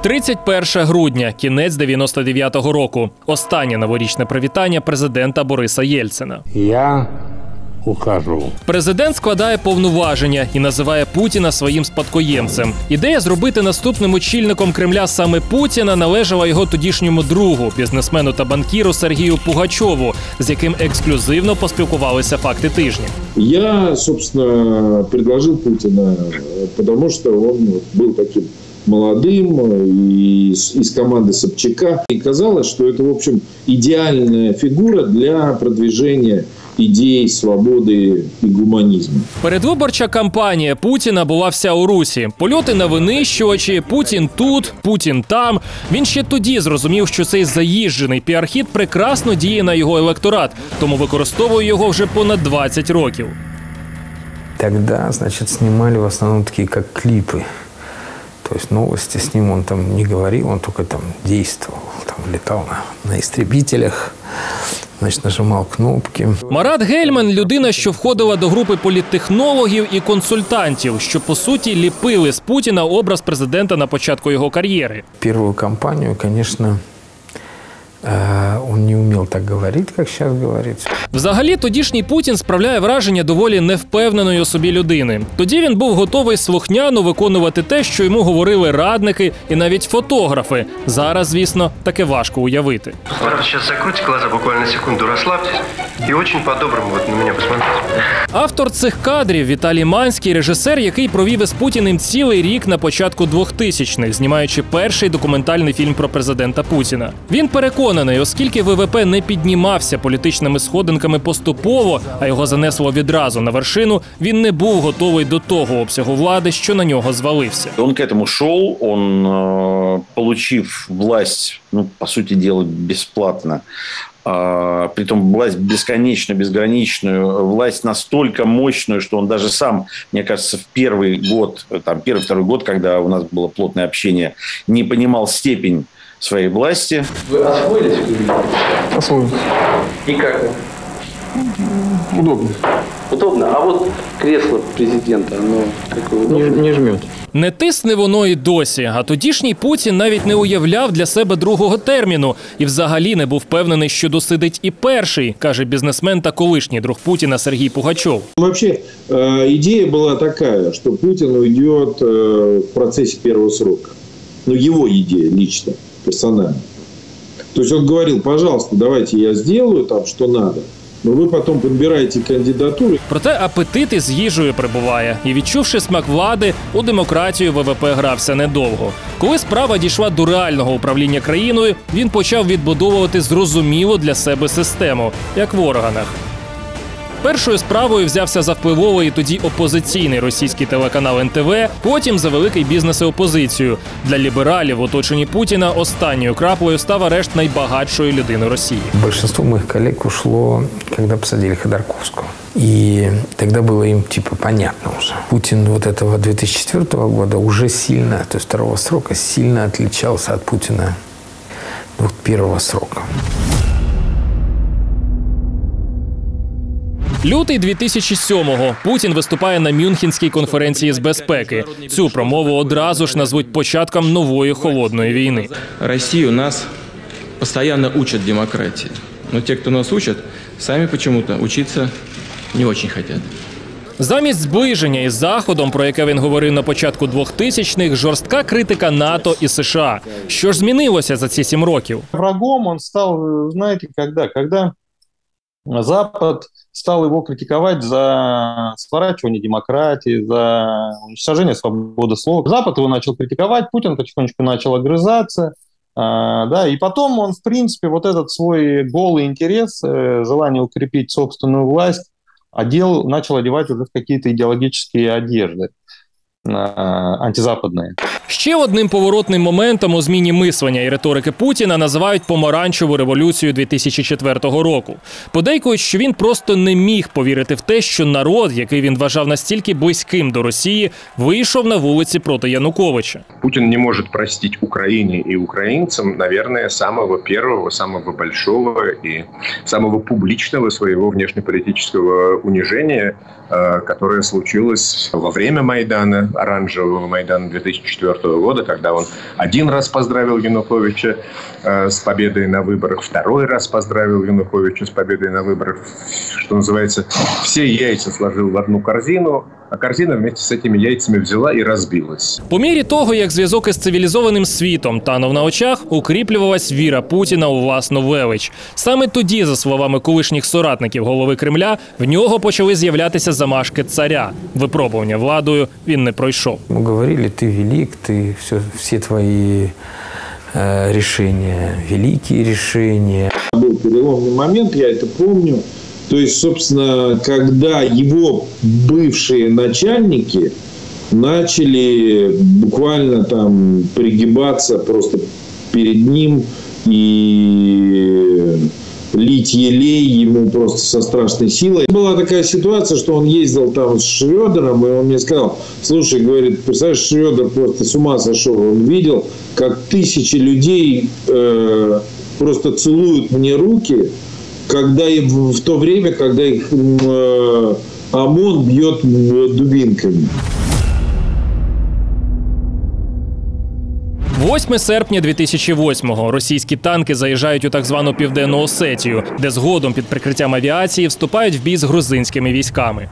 31 грудня, кінець 99-го року. Останнє новорічне привітання президента Бориса Єльцина. Я ухожу. Президент складає повноваження і називає Путіна своїм спадкоємцем. Ідея зробити наступним очільником Кремля саме Путіна належала його тодішньому другу, бізнесмену та банкіру Сергію Пугачову, з яким ексклюзивно поспілкувалися «Факти тижня». Я, собственно, предложил Путіна, тому що він був таким молодым, из команды Собчака. И казалось, что это, в общем, идеальная фигура для продвижения ідей свободи і гуманізму. Передвиборча кампанія Путіна була вся у русі. Польоти на винищувачі, Путін тут, Путін там. Він ще тоді зрозумів, що цей заїжджений піар-хід прекрасно діє на його електорат, тому використовує його вже понад 20 років. Тогда, значит, снимали в основном такие, как клипы. То есть новости с ним он там не говорил, он только там действовал, там летал на истребителях, значит, нажимал кнопки. Марат Гельман – людина, що входила до групи політтехнологів і консультантів, що, по суті, ліпили з Путіна образ президента на початку його кар'єри. Першу кампанію, звісно, він не вмів так говорити, як зараз говорить. Взагалі, тодішній Путін справляє враження доволі невпевненої у собі людини. Тоді він був готовий слухняно виконувати те, що йому говорили радники і навіть фотографи. Зараз, звісно, таке важко уявити. Зараз закрутіть очі, буквально секунду, розслабтесь і дуже по-доброму на мене посмотрите. Автор цих кадрів – Віталій Манський, режисер, який провів із Путіним цілий рік на початку 2000-х, знімаючи перший документальний фільм про президента Путіна. Він переконаний, оскільки ВВП не піднімався політичними сходинками поступово, а його занесло відразу на вершину, він не був готовий до того обсягу влади, що на нього звалився. Він к этому шел, він получив власть, по суті діла, безплатно. Притом власть бесконечную, безграничную, власть настолько мощную, что он даже сам, мне кажется, в первый-второй год, когда у нас было плотное общение, не понимал степень своей власти. Вы освоились? Освоились. И как? Удобно. Удобно? А вот кресло президента, оно такое удобное? Не жмет. Не тисне воно і досі, а тодішній Путін навіть не уявляв для себе другого терміну. І взагалі не був впевнений, що досидить і перший, каже бізнесмен та колишній друг Путіна Сергій Пугачов. Взагалі, ідея була така, що Путін уйде в процесі першого сроку. Його ідея, лично, персонально. Тобто він говорив, пожалуйста, давайте я зроблю там, що треба. Ну, ви потім підбираєте кандидатуру. Проте апетит із їжею прибуває. І відчувши смак влади, у демократію ВВП грався недовго. Коли справа дійшла до реального управління країною, він почав відбудовувати зрозуміло для себе систему, як в органах. Першою справою взявся за впливовий і тоді опозиційний російський телеканал НТВ, потім за великий бізнес і опозицію. Для лібералів в оточенні Путіна останньою краплею став арешт найбагатшої людини Росії. Більшість моїх колег пішло, коли посадили Ходорковського. І тоді було їм, типу, понятно вже. Путін вот этого 2004 года уже сильно, то есть второго срока, сильно отличался от Путіна вот первого срока. Лютий 2007-го. Путін виступає на Мюнхенській конференції з безпеки. Цю промову одразу ж назвуть початком нової холодної війни. Росію нас постійно учать демократії. Але ті, хто нас учать, самі чомусь вчитися не дуже хочуть. Замість зближення із Заходом, про яке він говорив на початку 2000-х, жорстка критика НАТО і США. Що ж змінилося за ці 7 років? Врагом він став, знаєте, коли Запад стал его критиковать за сворачивание демократии, за уничтожение свободы слова. Запад его начал критиковать, Путин потихонечку начал огрызаться. Да, и потом он, в принципе, вот этот свой голый интерес, желание укрепить собственную власть, начал одевать уже в какие-то идеологические одежды антизападные. Ще одним поворотним моментом у зміні мислення і риторики Путіна називають «помаранчеву революцію 2004 року». Подейкують, що він просто не міг повірити в те, що народ, який він вважав настільки близьким до Росії, вийшов на вулиці проти Януковича. Путін не може простити Україні і українцям, мабуть, самого першого, самого великого і самого публічного свого зовнішньополітичного униження, яке случилось во время Майдана, оранжевого Майдана 2004 года, когда он один раз поздравил Януковича с победой на выборах, второй раз поздравил Януковича с победой на выборах, что называется, все яйца сложил в одну корзину, а корзина вместе с этими яйцами взяла и разбилась. По мірі того, як зв'язок із цивілізованим світом танув на очах, укріплювалась віра Путіна у власну велич. Саме тоді, за словами колишніх соратників голови Кремля, в нього почали з'являтися замашки царя. Випробування владою він не пройшов. Говорили, ти велик, ти всі твої рішення, великі рішення. Був переломний момент, я це пам'ятаю. То есть, собственно, когда его бывшие начальники начали буквально там пригибаться просто перед ним и лить елей ему просто со страшной силой. Была такая ситуация, что он ездил там с Шрёдером, и он мне сказал, слушай, говорит, представляешь, Шрёдер просто с ума сошел, он видел, как тысячи людей просто целуют мне руки, в то время, когда их ОМОН бьет дубинками. 8 серпня 2008-го російські танки заїжджають у так звану Південну Осетію, де згодом під прикриттям авіації вступають в бій з грузинськими військами.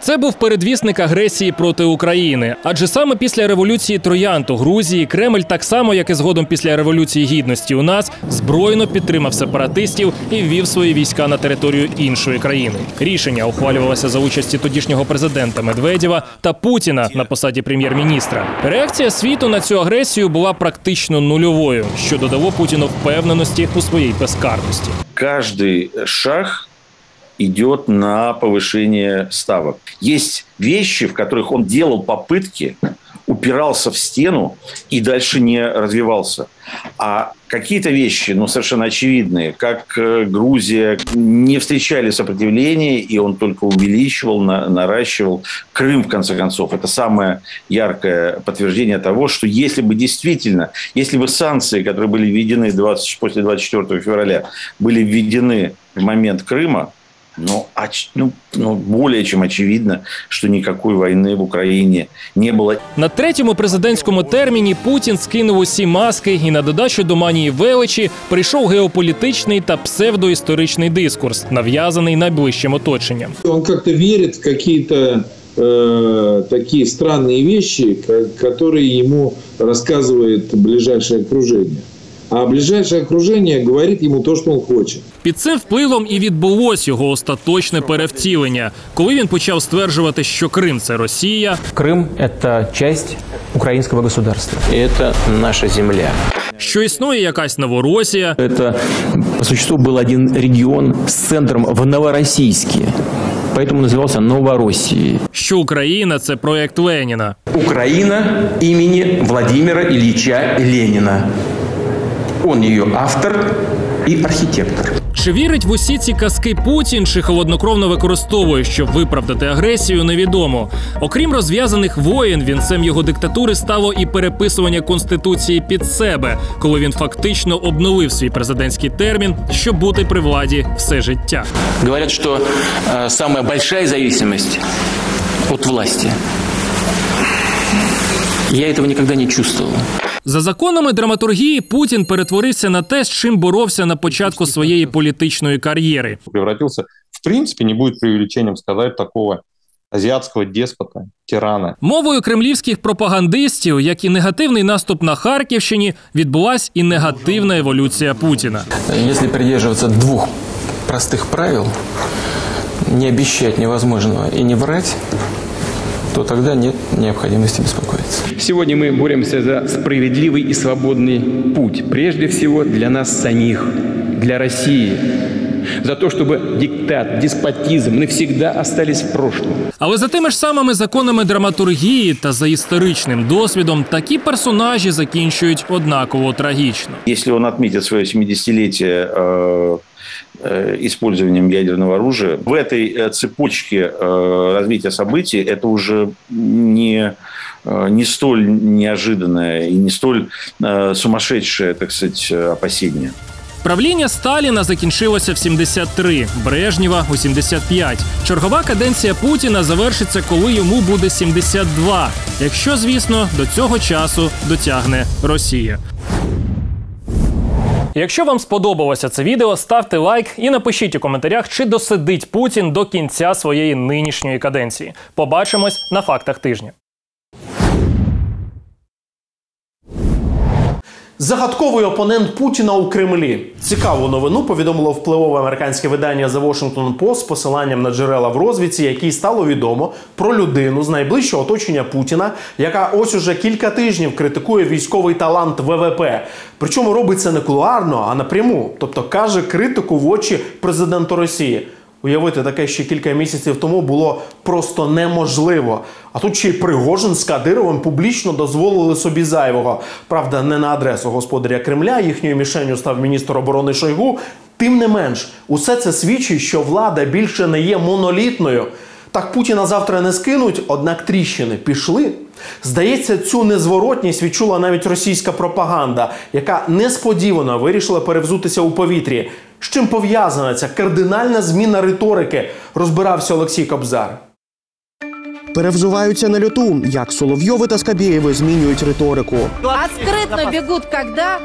Це був передвісник агресії проти України. Адже саме після революції троянд у Грузії Кремль так само, як і згодом після революції гідності у нас, збройно підтримав сепаратистів і ввів свої війська на територію іншої країни. Рішення ухвалювалося за участі тодішнього президента Медведєва та Путіна на посаді прем'єр-міністра. Реакція світу на цю агресію була практично нульовою, що додало Путіну впевненості у своїй безкарності. Кожний шаг идет на повышение ставок. Есть вещи, в которых он делал попытки, упирался в стену и дальше не развивался. А какие-то вещи, ну, совершенно очевидные, как Грузия, не встречали сопротивления, и он только увеличивал, наращивал. Крым, в конце концов, это самое яркое подтверждение того, что если бы действительно, если бы санкции, которые были введены после 24 февраля, были введены в момент Крыма, ну, более чем очевидно, что никакой войны в Украине не было. На третьому президентському терміні Путін скинув усі маски і на додачу до манії величі прийшов геополітичний та псевдоісторичний дискурс, нав'язаний найближчим оточенням. Він як-то вірить в якісь такі странні речі, які йому розповідає ближайше окруження. А ближайше окруження говорить йому те, що він хоче. Під цим впливом і відбулось його остаточне перевтілення, коли він почав стверджувати, що Крим – це Росія. Крим – це частина українського государства. Це наша земля. Що існує якась Новоросія. Це, по существу, був один регіон з центром в Новоросійській. Поэтому назывался Новороссией. Что Украина – это проект Ленина. Украина имени Владимира Ильича Ленина. Он ее автор и архитектор. Чи вірить в усі ці казки Путін, чи холоднокровно використовує, щоб виправдати агресію, невідомо. Окрім розв'язаних воєн, вінцем його диктатури стало і переписування Конституції під себе, коли він фактично обновив свій президентський термін, щоб бути при владі все життя. Говорять, що найбільша залежність від влади. Я цього ніколи не чувствував. За законами драматургії Путін перетворився на те, з чим боровся на початку своєї політичної кар'єри. Превратився в принципе не будет преувеличением сказать такого азіатського деспота, тирана. Мовою кремлівських пропагандистів, як і негативний наступ на Харківщині, відбулась і негативна еволюція Путіна. Якщо придержуватися двох простих правил, не обіцяти невозможного і не врати, то тогда нет необходимости беспокоиться. Сегодня мы боремся за справедливый и свободный путь. Прежде всего для нас самих, для России. За те, щоб диктат, деспотизм навсегда остались в прошлом. Але за тими ж самими законами драматургії та за історичним досвідом такі персонажі закінчують однаково трагічно. Якщо він відмітить своє 70-ліття использованием ядерного оружия, в этой цепочке развития событий это уже не столь неожиданное и не столь сумасшедшее, так сказать, опасение. Правління Сталіна закінчилося в 73, Брежнєва – у 75. Чергова каденція Путіна завершиться, коли йому буде 72. Якщо, звісно, до цього часу дотягне Росія. Якщо вам сподобалося це відео, ставте лайк і напишіть у коментарях, чи досидить Путін до кінця своєї нинішньої каденції. Побачимось на «Фактах тижня». Загадковий опонент Путіна у Кремлі. Цікаву новину повідомило впливове американське видання The Washington Post з посиланням на джерела в розвідці, якій стало відомо про людину з найближчого оточення Путіна, яка ось уже кілька тижнів критикує військовий талант ВВП. Причому робить це не кулуарно, а напряму. Тобто каже критику в очі президенту Росії. Уявити таке ще кілька місяців тому було просто неможливо. А тут ще й Пригожин з Кадировим публічно дозволили собі зайвого. Правда, не на адресу господаря Кремля, їхньою мішенню став міністр оборони Шойгу. Тим не менш, усе це свідчить, що влада більше не є монолітною. Так Путіна завтра не скинуть, однак тріщини пішли. Здається, цю незворотність відчула навіть російська пропаганда, яка несподівано вирішила перевзутися у повітрі. З чим пов'язана ця кардинальна зміна риторики, розбирався Олексій Кобзар. Перевзуваються на льоту, як Соловйови та Скабєєви змінюють риторику. А скритно бігуть,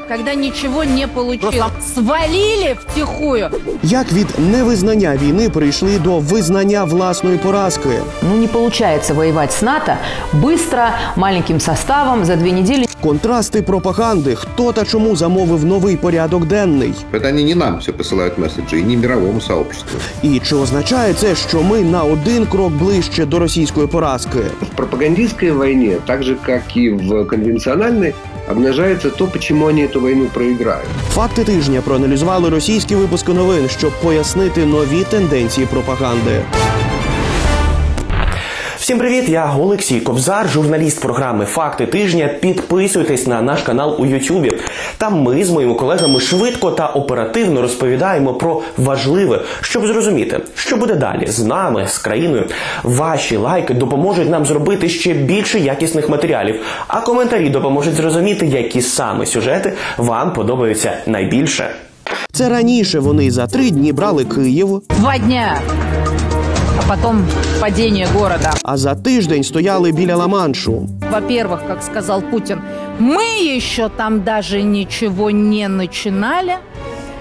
коли нічого не вийшло. Свалили втихую. Як від невизнання війни прийшли до визнання власної поразки. Ну, не виходить воювати з НАТО швидко, маленьким составом, за 2 тижні. Контрасти пропаганди. Хто та чому замовив новий порядок денний? Питання не нам все посилають меседжі, і не мировому сообществу. І чи означає це, що ми на один крок ближче до російської поразки? В пропагандистській війні, так же, як і в конвенціональній, обнажається то, чому вони цю війну проіграють. «Факти тижня» проаналізували російські випуски новин, щоб пояснити нові тенденції пропаганди. Всім привіт, я Олексій Кобзар, журналіст програми «Факти тижня». Підписуйтесь на наш канал у YouTube. Там ми з моїми колегами швидко та оперативно розповідаємо про важливе, щоб зрозуміти, що буде далі з нами, з країною. Ваші лайки допоможуть нам зробити ще більше якісних матеріалів, а коментарі допоможуть зрозуміти, які саме сюжети вам подобаються найбільше. Це раніше вони за 3 дні брали Київ. 2 дня! А потом падение города. А за тиждень стояли біля Ла-Маншу. Во-первых, как сказал Путин, мы еще там даже ничего не начинали.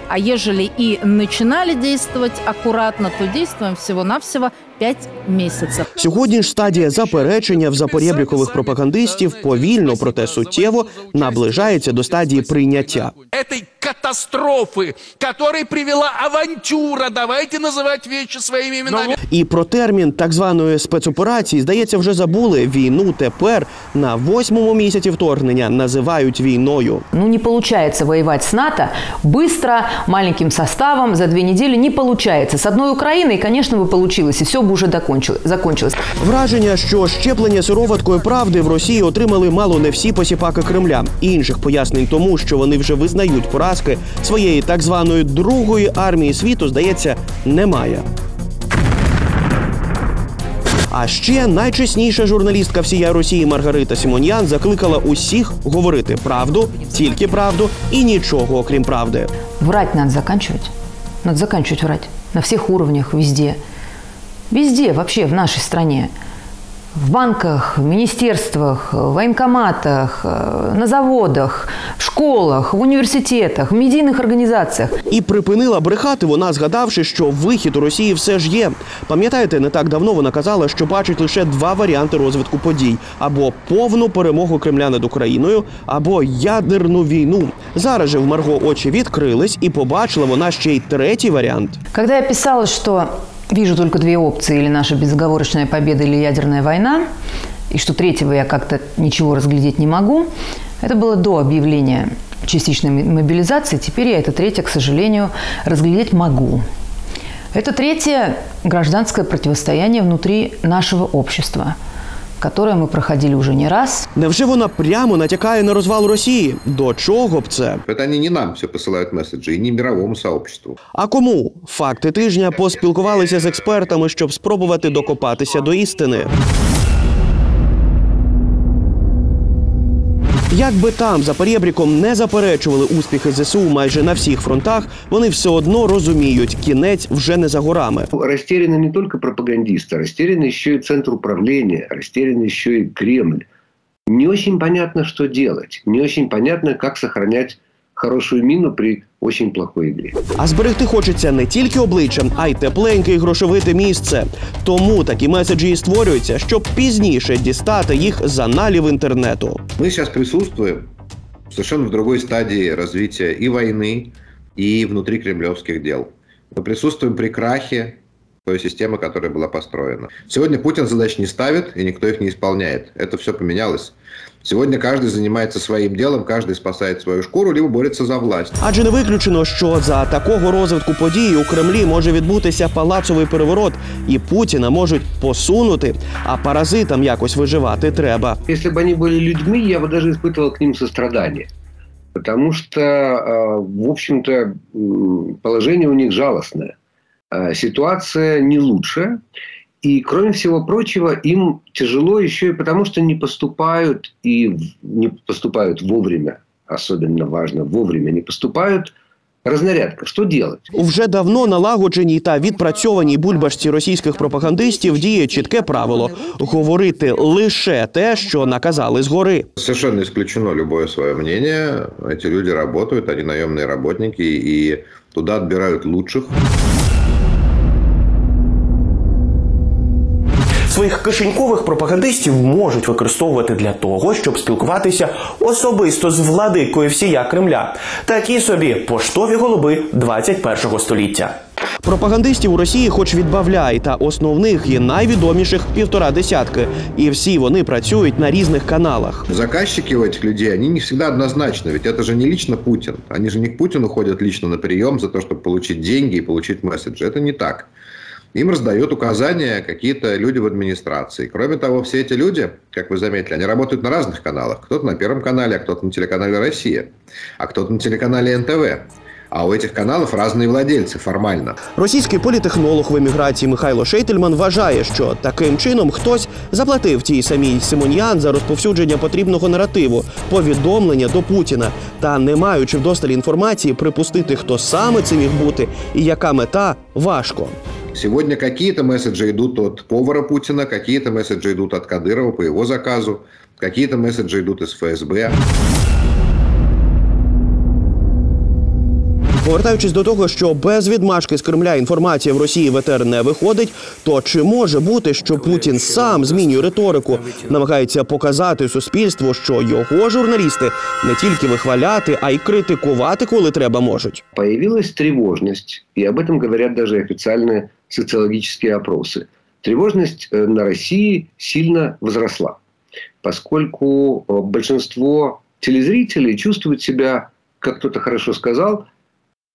А ежели и начинали действовать аккуратно, то действуем всего-навсего 5 місяців. Сьогодні ж стадія заперечення в запорєбрікових пропагандистів повільно, проте суттєво, наближається до стадії прийняття. Цієї катастрофи, яку привела авантюра, давайте називати речі своїми іменами. І про термін так званої спецоперації, здається, вже забули. Війну тепер на 8-му місяці вторгнення називають війною. Ну, не виходить воювати з НАТО швидко, маленьким составом, за 2 тижні не виходить. З однією Україною, звісно, ви вийшло, і все б уже закінчилось. Враження, що щеплення сироваткою правди в Росії отримали мало не всі посіпаки Кремля. Інших пояснень тому, що вони вже визнають поразки своєї так званої другої армії світу, здається, немає. А ще найчесніша журналістка «Всія Росії» Маргарита Сімоньян закликала усіх говорити правду, тільки правду і нічого окрім правди. Врать надо закінчувати. Надо закінчувати врать. На всіх рівнях, везде. Везде, вообще, в нашей стране. в банках, в министерствах, в военкоматах, на заводах, в школах, в університетах, в медійних організаціях. І припинила брехати вона, згадавши, що вихід у Росії все ж є. Пам'ятаєте, не так давно вона казала, що бачить лише два варіанти розвитку подій. Або повну перемогу Кремля над Україною, або ядерну війну. Зараз же в Марго очі відкрились, і побачила вона ще й третій варіант. Коли я писала, що вижу только две опции, или наша безоговорочная победа, или ядерная война, и что третьего я как-то ничего разглядеть не могу. Это было до объявления частичной мобилизации, теперь я это третье, к сожалению, разглядеть могу. Это третье гражданское противостояние внутри нашего общества, которое мы проходили уже не раз. Невже вона прямо натякає на розвал Росії? До чого б це? Це вони не нам все посилають меседжі, і не мировому сообществу. А кому? Факти тижня поспілкувалися з експертами, щоб спробувати докопатися до істини. Як би там за перебріком не заперечували успіхи ЗСУ майже на всіх фронтах, вони все одно розуміють – кінець вже не за горами. Розтеряні не тільки пропагандисти, розтеряні ще й центр управління, розтеряні ще й Кремль. Не дуже зрозуміло, що робити, не дуже зрозуміло, як зберігати хорошу міну при дуже плохій грі. А зберегти хочеться не тільки обличчям, а й тепленьке і грошовите місце. Тому такі меседжі і створюються, щоб пізніше дістати їх з аналів інтернету. Ми зараз присутствуємо в зовсім іншій стадії розвитку і війни, і внутрі кремлівських справ. Ми присутствуємо при крахі той системи, яка була построєна. Сьогодні Путін задач не ставить, і ніхто їх не виконує. Це все помінялося. Сьогодні кожен займається своїм ділом, кожен спасає свою шкуру, або бореться за власть. Адже не виключено, що за такого розвитку подій у Кремлі може відбутися палацовий переворот, і Путіна можуть посунути, а паразитам якось виживати треба. Якщо б вони були людьми, я б навіть відчував до них співчуття. Тому що, в общем-то, положення у них жалісне. Ситуация не лучше. И, кроме всего прочего, им тяжело еще и потому, что не поступают вовремя, особенно важно, вовремя не поступают. Рознарядка. Що робити? У вже давно налагодженій та відпрацьованій бульбашці російських пропагандистів діє чітке правило – говорити лише те, що наказали згори. Совершенно исключено любое своє мнение. Ці люди працюють, вони найомні працівники і туди відбирають лучших. Своїх кишенькових пропагандистів можуть використовувати для того, щоб спілкуватися особисто з владикою всія Кремля. Такі собі поштові голуби 21-го століття. Пропагандистів у Росії хоч відбавляй, та основних є найвідоміших півтора десятки. І всі вони працюють на різних каналах. Заказчики у цих людей, вони не завжди однозначні, ведь це ж не лично Путін. Вони ж не к Путіну ходять лично на прийом за те, щоб отримати гроші і отримати меседжі. Це не так. Им раздают указания какие-то люди в администрации. Кроме того, все эти люди, как вы заметили, они работают на разных каналах. Кто-то на Первом канале, а кто-то на телеканале «Россия», а кто-то на телеканале «НТВ». А у цих каналів різні власниці формально. Російський політехнолог в еміграції Михайло Шейтельман вважає, що таким чином хтось заплатив тій самій Симоньян за розповсюдження потрібного наративу – повідомлення до Путіна. Та не маючи вдосталь інформації, припустити, хто саме це міг бути і яка мета – важко. Сьогодні якісь меседжі йдуть від повара Путіна, якісь меседжі йдуть від Кадирова по його заказу, якісь меседжі йдуть із ФСБ. Повертаючись до того, що без відмашки з Кремля інформація в Росії в етер не виходить, то чи може бути, що Путін сам змінює риторику, намагається показати суспільству, що його журналісти не тільки вихваляти, а й критикувати, коли треба, можуть? Появилась тривожність, і об этом говорять навіть офіційні соціологічні опроси. Тривожність на Росії сильно зросла, поскольку більшість телезрителей чувствують себе, як хтось хорошо сказав,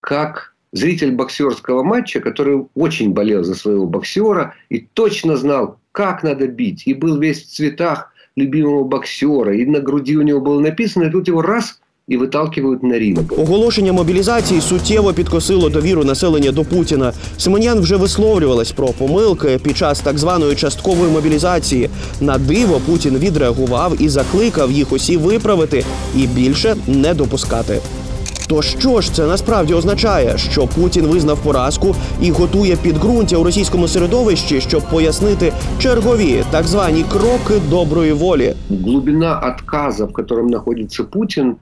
как зритель боксерского матча, который очень болел за своего боксера и точно знал, как надо бить, и был весь в цветах любимого боксера, и на груди у него было написано, и тут его раз і виталкують на ринок. Оголошення мобілізації суттєво підкосило довіру населення до Путіна. Симоньян вже висловлювалась про помилки під час так званої часткової мобілізації. На диво, Путін відреагував і закликав їх усі виправити і більше не допускати. То що ж це насправді означає? Що Путін визнав поразку і готує підґрунтя у російському середовищі, щоб пояснити чергові так звані кроки доброї волі. Глибина відказу, в якому знаходиться Путін,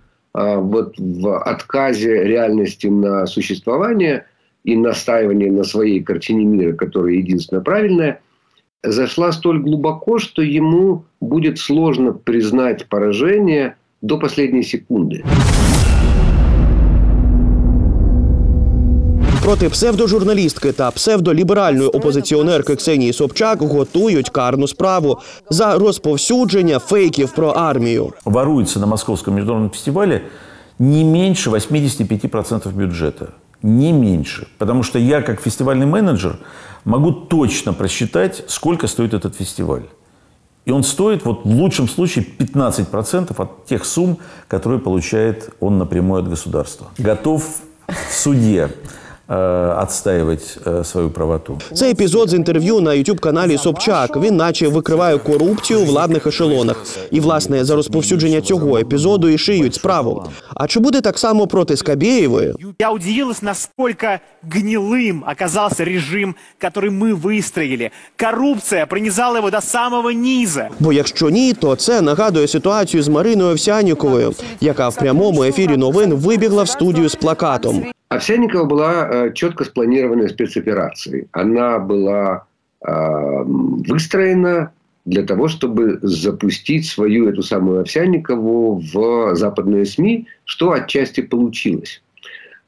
вот в отказе реальности на существование и настаивание на своей картине мира, которая единственно правильная, зашла столь глубоко, что ему будет сложно признать поражение до последней секунды. Проти псевдожурналістки та псевдоліберальної опозиціонерки Ксенії Собчак готують карну справу за розповсюдження фейків про армію. Ворується на Московському міжнародному фестивалі не менше 85% бюджету. Не менше. Потому что я, как фестивальный менеджер, могу точно просчитать, сколько стоит этот фестиваль. И он стоит, вот, в лучшем случае, 15% от тех сумм, которые получает он напрямую от государства. Готов в суде отстаивать свою правоту. Це епізод з інтерв'ю на YouTube-каналі Собчак. Він наче викриває корупцію у владних ешелонах. І, власне, за розповсюдження цього епізоду і шиють справу. А чи буде так само проти Скабєєвої? Я удивилась, наскільки гнилим оказався режим, який ми вистроїли. Корупція пронизала його до самого низу. Бо якщо ні, то це нагадує ситуацію з Мариною Овсянниковою, яка в прямому ефірі новин вибігла в студію з плакатом. Овсянникова была четко спланированная спецоперация. Она была выстроена для того, чтобы запустить свою эту самую Овсянникову в западные СМИ, что отчасти получилось.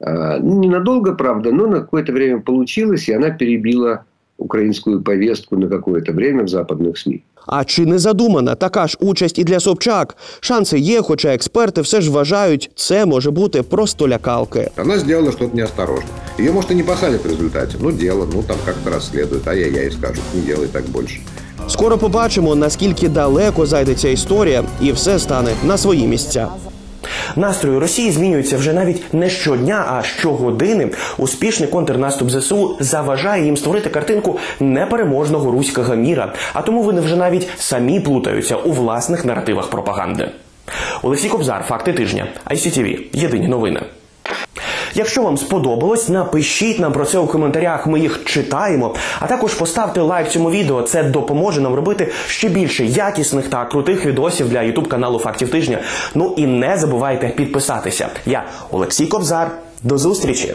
Ненадолго, правда, но на какое-то время получилось, и она перебила украинскую повестку на какое-то время в западных СМИ. А чи не задумана така ж участь і для Собчак? Шанси є, хоча експерти все ж вважають, це може бути просто лякалки. Вона зробила щось неосторожне. Її, може, і не посадять в результаті. Ну, діло, ну, там як-то розслідують, а я-яй скажуть, не роби так більше. Скоро побачимо, наскільки далеко зайде ця історія, і все стане на свої місця. Настрої Росії змінюються вже навіть не щодня, а щогодини. Успішний контрнаступ ЗСУ заважає їм створити картинку непереможного руського міра. А тому вони вже навіть самі плутаються у власних наративах пропаганди. Олексій Кобзар, «Факти тижня», ICTV, єдині новини. Якщо вам сподобалось, напишіть нам про це у коментарях, ми їх читаємо. А також поставте лайк цьому відео, це допоможе нам робити ще більше якісних та крутих відосів для YouTube-каналу «Фактів тижня». Ну і не забувайте підписатися. Я Олексій Кобзар, до зустрічі!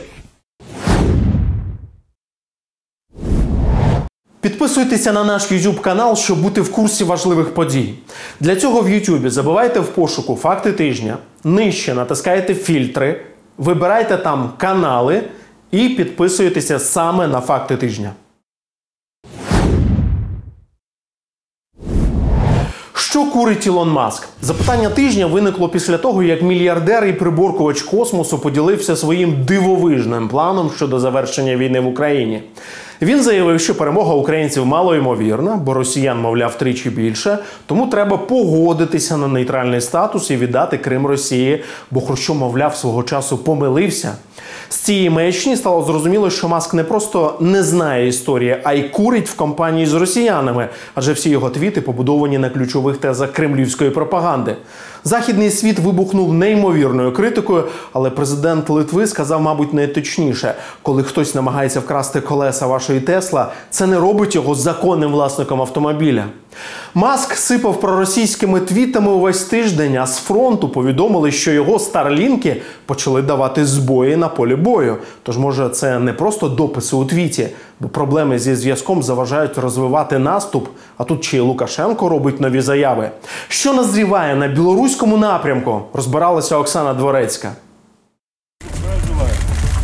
Підписуйтеся на наш YouTube-канал, щоб бути в курсі важливих подій. Для цього в YouTube забивайте в пошуку «Факти тижня», нижче натискаєте «Фільтри», вибирайте там канали і підписуйтеся саме на «Факти тижня». Що курить Ілон Маск? Запитання тижня виникло після того, як мільярдер і приборкувач космосу поділився своїм дивовижним планом щодо завершення війни в Україні. Він заявив, що перемога українців малоймовірна, бо росіян, мовляв, втричі більше, тому треба погодитися на нейтральний статус і віддати Крим Росії, бо Хрущов, мовляв, свого часу помилився. З цієї маячні стало зрозуміло, що Маск не просто не знає історії, а й курить в компанії з росіянами, адже всі його твіти побудовані на ключових тезах кремлівської пропаганди. Західний світ вибухнув неймовірною критикою, але президент Литви сказав, мабуть, найточніше. Коли хтось намагається вкрасти колеса вашої Тесла, це не робить його законним власником автомобіля. Маск сипав проросійськими твітами увесь тиждень, а з фронту повідомили, що його старлінки почали давати збої на полі бою. Тож, може, це не просто дописи у твіті, бо проблеми зі зв'язком заважають розвивати наступ, а тут ще й Лукашенко робить нові заяви. Що назріває на білоруському напрямку, розбиралася Оксана Дворецька.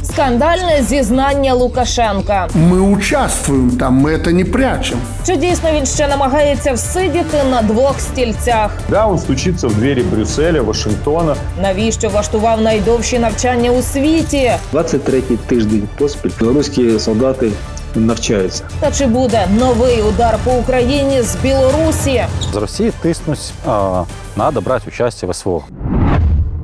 Скандальне зізнання Лукашенка. Ми участвуємо там, ми це не прячемо. Чи дійсно він ще намагається всидіти на двох стільцях? Да, він стучиться в двері Брюсселя, Вашингтона. Навіщо влаштував найдовші навчання у світі? 23-й тиждень поспіль білоруські солдати навчаються. Та чи буде новий удар по Україні з Білорусі? З Росії тиснуть, треба брати участь в СВО.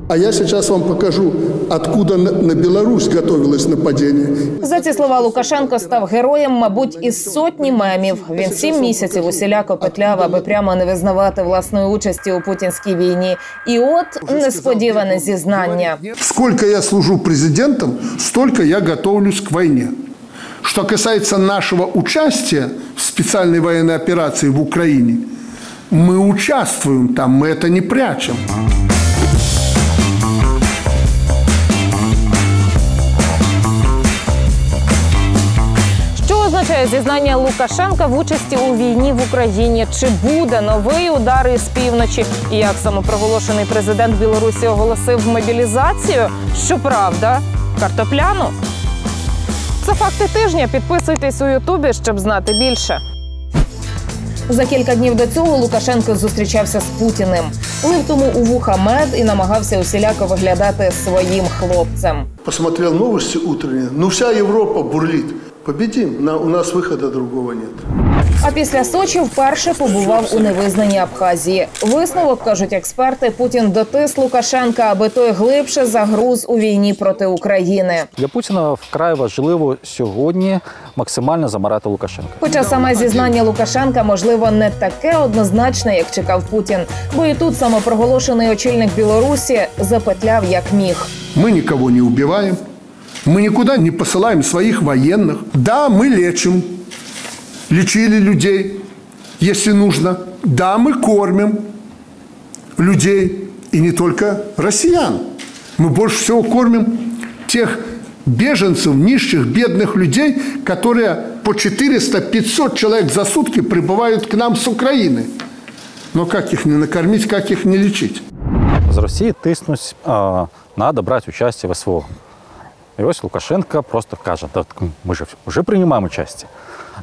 А я сейчас вам покажу, откуда на Білорусь готовилось нападение. За ці слова Лукашенко став героєм, мабуть, із сотні мемів. Він 7 місяців усіляко петляв, аби прямо не визнавати власної участі у путінській війні. І от несподіване зізнання. Скільки я служу президентом, стільки я готовлюсь к війні. Що касається нашого участі в спеціальній воєнній операції в Україні, ми участвуємо там, ми це не прячемо. Зізнання Лукашенка в участі у війні в Україні. Чи буде новий удар із півночі? І як самопроголошений президент Білорусі оголосив мобілізацію? Щоправда, картопляну. Це «Факти тижня». Підписуйтесь у Ютубі, щоб знати більше. За кілька днів до цього Лукашенко зустрічався з Путіним. Лив тому у вуха мед і намагався усіляко виглядати своїм хлопцем. Посмотрел новості утренні. Ну, вся Європа бурлить. Побідім, у нас виходу другого немає. А після Сочі вперше побував у невизнаній Абхазії. Висновок, кажуть експерти, Путін дотис Лукашенка, аби той глибше загруз у війні проти України. Для Путіна вкрай важливо сьогодні максимально замарати Лукашенка. Хоча саме зізнання Лукашенка, можливо, не таке однозначне, як чекав Путін. Бо і тут самопроголошений очільник Білорусі запетляв як міг. Ми нікого не вбиваємо. Мы никуда не посылаем своих военных. Да, мы лечим. Лечили людей, если нужно. Да, мы кормим людей. И не только россиян. Мы больше всего кормим тех беженцев, нищих, бедных людей, которые по 400-500 человек за сутки прибывают к нам с Украины. Но как их не накормить, как их не лечить? Из России тиснуть надо брать участие в СВО. І ось Лукашенко просто каже, ми ж вже приймаємо участь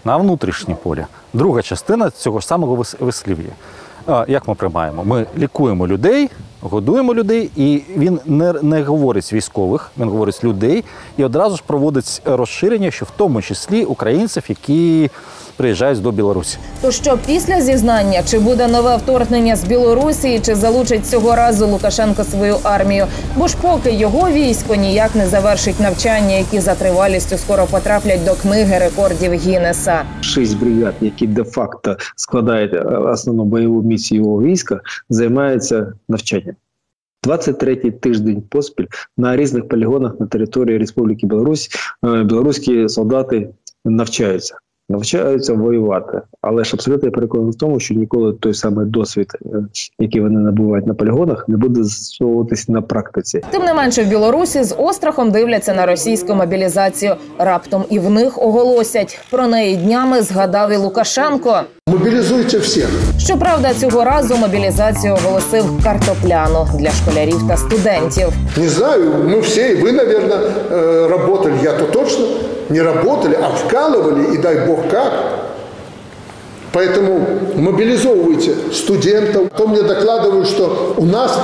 на внутрішнє полі. Друга частина цього ж самого вислів'я. Як ми приймаємо? Ми лікуємо людей, годуємо людей, і він не говорить військових, він говорить людей, і одразу ж проводить розширення, що в тому числі українців, які приїжджають до Білорусі. То що після зізнання? Чи буде нове вторгнення з Білорусі, чи залучить цього разу Лукашенко свою армію? Бо ж поки його військо ніяк не завершить навчання, які за тривалістю скоро потраплять до книги рекордів Гіннеса. 6 бригад, які де-факто складають основну бойову місію його війська, займаються навчанням. 23-й тиждень поспіль на різних полігонах на території Республіки Білорусь білоруські солдати навчаються. Навчаються воювати, але ж абсолютно я переконаний в тому, що ніколи той самий досвід, який вони набувають на полігонах, не буде застосовуватися на практиці. Тим не менше в Білорусі з острахом дивляться на російську мобілізацію. Раптом і в них оголосять. Про неї днями згадав і Лукашенко. Мобілізуйте всіх. Щоправда, цього разу мобілізацію оголосив картопляну для школярів та студентів. Не знаю, ми всі, і ви, мабуть, працювали, я то точно. Не работали, а вкалывали, и дай бог как. Поэтому мобилизовывайте студентов. То мне докладывают, что у нас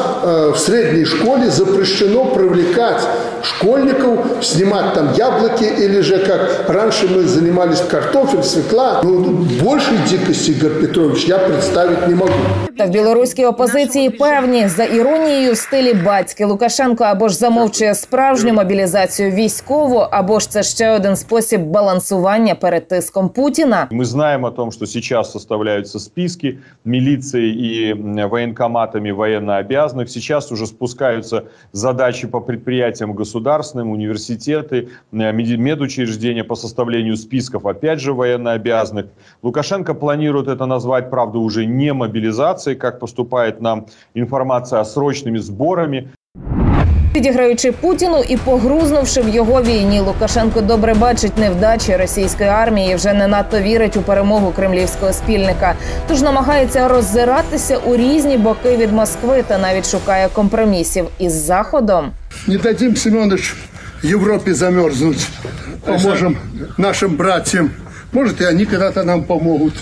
в средней школе запрещено привлекать школьников, снимать там яблоки или же как раньше мы занимались картофель, свекла. Ну, большей дикости, Игорь Петрович, я представить не могу. Та в білоруській опозиції певні, за іронією, в стилі батьки. Лукашенко або ж замовчує справжню мобілізацію військову, або ж це ще один спосіб балансування перед тиском Путіна. Ми знаємо, що зараз составляються списки міліції і воєнкоматами воєннообов'язаних. Зараз вже спускаються задачі по підприємствам державним, університети, медучреждення по составленню списків, опять же, воєннообов'язаних. Лукашенко планує це назвати, правда, вже не мобілізацією, як поступає нам інформація з срочними зборами. Підіграючи Путіну і погрузнувши в його війні, Лукашенко добре бачить невдачі російської армії і вже не надто вірить у перемогу кремлівського спільника. Тож намагається роззиратися у різні боки від Москви та навіть шукає компромісів із Заходом. Не дадим, Семенович, Європі замерзнуть. Поможемо нашим братцям. Може, і вони коли-то нам допоможуть.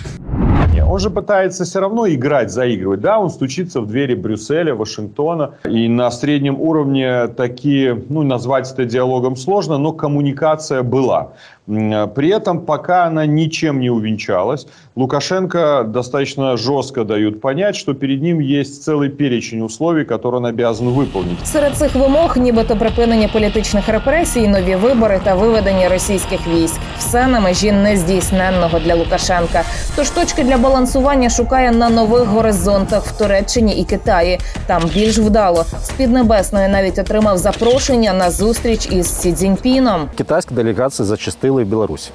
Он же пытается все равно играть, заигрывать. Да, он стучится в двери Брюсселя, Вашингтона. И на среднем уровне такие, ну, назвать это диалогом сложно, но коммуникация была. При этом пока она ничем не увенчалась. Лукашенко достаточно жестко дают понять, что перед ним есть целый перечень условий, которые он обязан выполнить. Серед цих вимог нібито припинення політичних репресій, нові вибори та виведення російських військ. Все на межі нездійсненного для Лукашенка. Тож точки для балансування шукає на нових горизонтах в Туреччині і Китаї. Там більш вдало. З Піднебесної навіть отримав запрошення на зустріч із Сі Цзіньпіном. Китайська делегація зачастила в Білорусі.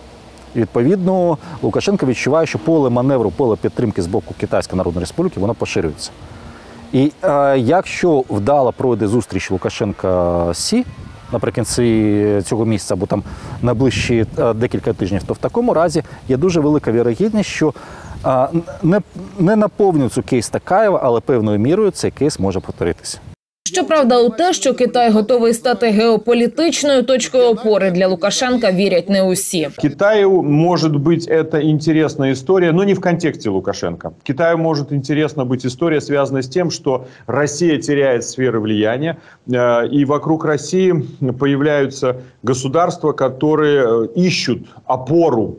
І відповідно Лукашенко відчуває, що поле маневру, поле підтримки з боку Китайської Народної Республіки, воно поширюється. І якщо вдало пройде зустріч Лукашенка-Сі наприкінці цього місяця або там найближчі декілька тижнів, то в такому разі є дуже велика вірогідність, що не наповнюється кейс Такаєва, але певною мірою цей кейс може повторитися. Щоправда, у те, що Китай готовий стати геополітичною точкою опори для Лукашенка, вірять не усі. Китаю може бути цікава історія, але не в контексті Лукашенка. Китаю може цікава бути історія, зв'язана з тим, що Росія втрачає сферу впливу, і вокруг Росії з'являються держави, які шукають опору,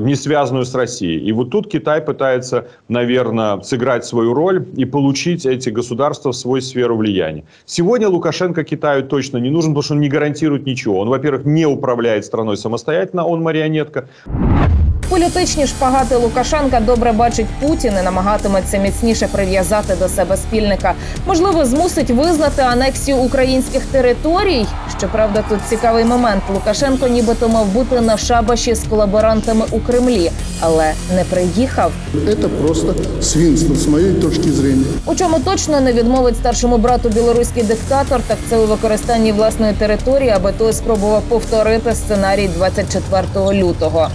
не связанную с Россией. И вот тут Китай пытается, наверное, сыграть свою роль и получить эти государства в свою сферу влияния. Сегодня Лукашенко Китаю точно не нужен, потому что он не гарантирует ничего. Он, во-первых, не управляет страной самостоятельно, он марионетка. Політичні шпагати Лукашенка добре бачить Путін і намагатиметься міцніше прив'язати до себе спільника. Можливо, змусить визнати анексію українських територій? Щоправда, тут цікавий момент. Лукашенко нібито мав бути на шабаші з колаборантами у Кремлі, але не приїхав. Це просто свинство, з моєї точки зору. У чому точно не відмовить старшому брату білоруський диктатор, так це у використанні власної території, аби той спробував повторити сценарій 24 лютого.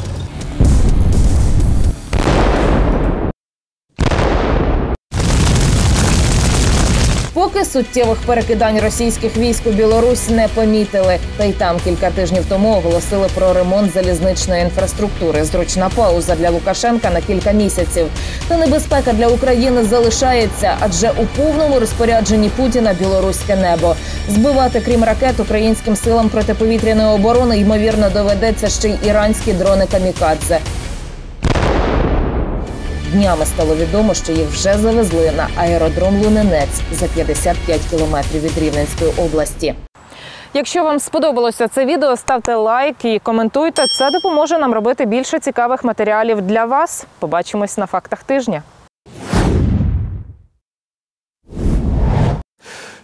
Поки суттєвих перекидань російських військ у Білорусь не помітили. Та й там кілька тижнів тому оголосили про ремонт залізничної інфраструктури. Зручна пауза для Лукашенка на кілька місяців. Та небезпека для України залишається, адже у повному розпорядженні Путіна білоруське небо. Збивати, крім ракет, українським силам протиповітряної оборони, ймовірно, доведеться ще й іранські дрони «Камікадзе». Днями стало відомо, що їх вже завезли на аеродром Лунинець за 55 кілометрів від Рівненської області. Якщо вам сподобалося це відео, ставте лайк і коментуйте. Це допоможе нам робити більше цікавих матеріалів для вас. Побачимось на «Фактах тижня».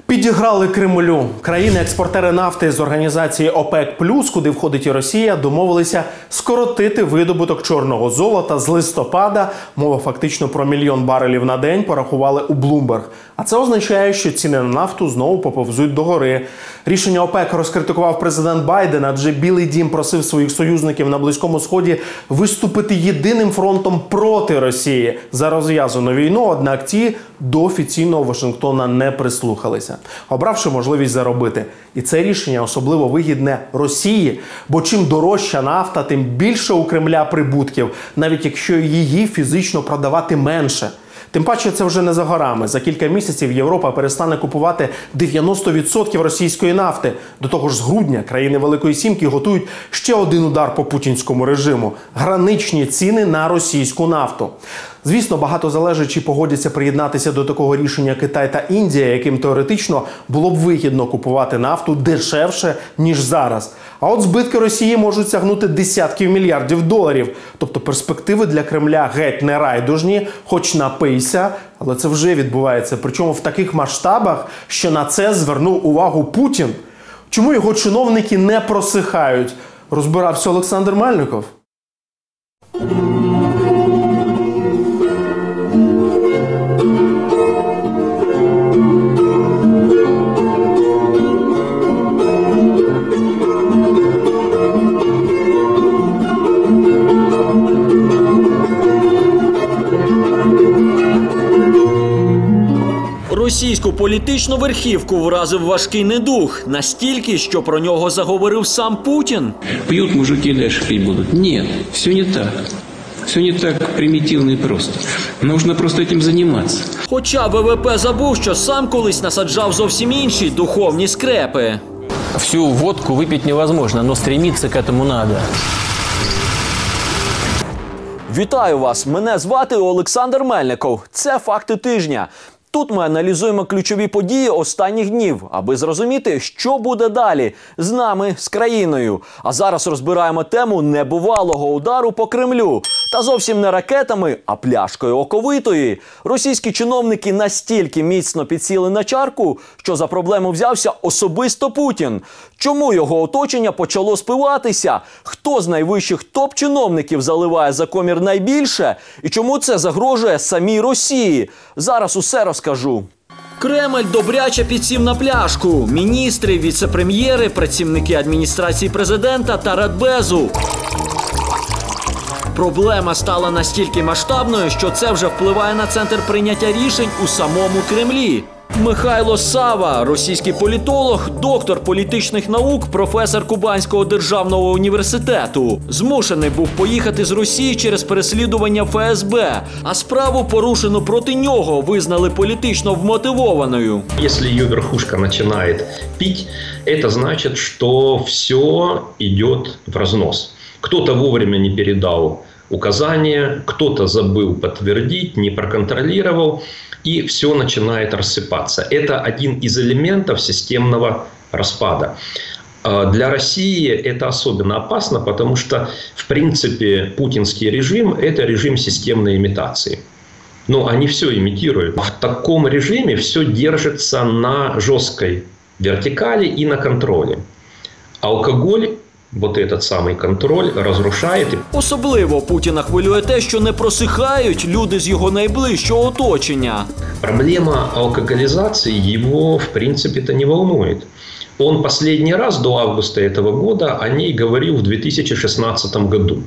Підіграли Кремлю. Країни-експортери нафти з організації ОПЕК+, куди входить і Росія, домовилися скоротити видобуток чорного золота з листопада. Мова фактично про 1 мільйон барелів на день, порахували у Bloomberg. А це означає, що ціни на нафту знову поповзуть догори. Рішення ОПЕК розкритикував президент Байден, адже Білий дім просив своїх союзників на Близькому Сході виступити єдиним фронтом проти Росії за розв'язану війну, однак ті до офіційного Вашингтона не прислухалися, обравши можливість заробити. І це рішення особливо вигідне Росії, бо чим дорожча нафта, тим більше у Кремля прибутків, навіть якщо її фізично продавати менше. Тим паче це вже не за горами. За кілька місяців Європа перестане купувати 90% російської нафти. До того ж, з грудня країни Великої Сімки готують ще один удар по путінському режиму – граничні ціни на російську нафту. Звісно, багато залежить, чи погодяться приєднатися до такого рішення Китай та Індія, яким теоретично було б вигідно купувати нафту дешевше, ніж зараз. А от збитки Росії можуть сягнути десятків мільярдів доларів. Тобто перспективи для Кремля геть не райдужні, хоч напийся, але це вже відбувається. Причому в таких масштабах, що на це звернув увагу Путін. Чому його чиновники не просихають? Розбирався Олександр Мельников. Російську політичну верхівку вразив важкий недух. Настільки, що про нього заговорив сам Путін. П'ють мужики, далі п'ють будуть. Ні, все не так. Все не так примітивно і просто. Нужно просто цим займатися. Хоча ВВП забув, що сам колись насаджав зовсім інші духовні скрепи. Всю водку выпить невозможно, но стремиться к этому надо. Вітаю вас! Мене звати Олександр Мельников. Це «Факти тижня». Тут ми аналізуємо ключові події останніх днів, аби зрозуміти, що буде далі з нами, з країною. А зараз розбираємо тему небувалого удару по Кремлю. Та зовсім не ракетами, а пляшкою оковитої. Російські чиновники настільки міцно підсіли на чарку, що за проблему взявся особисто Путін. Чому його оточення почало спиватися? Хто з найвищих топ-чиновників заливає за комір найбільше? І чому це загрожує самій Росії? Зараз усе розкажу. Кремль добряче підсів на пляшку. Міністри, віце-прем'єри, працівники адміністрації президента та Радбезу. Проблема стала настільки масштабною, що це вже впливає на центр прийняття рішень у самому Кремлі. Михайло Сава – російський політолог, доктор політичних наук, професор Кубанського державного університету. Змушений був поїхати з Росії через переслідування ФСБ, а справу, порушену проти нього, визнали політично вмотивованою. Якщо її верхушка починає пити, це значить, що все йде в рознос. Кто-то вовремя не передал указания, кто-то забыл подтвердить, не проконтролировал, и все начинает рассыпаться. Это один из элементов системного распада. Для России это особенно опасно, потому что, в принципе, путинский режим – это режим системной имитации. Но они все имитируют. В таком режиме все держится на жесткой вертикали и на контроле. Алкоголь – вот этот самий контроль розрушає. Особливо Путіна хвилює те, що не просихають люди з його найближчого оточення. Проблема алкоголізації його, в принципі, не волнує. Він останній раз до августа цього року о ній говорив у 2016 році.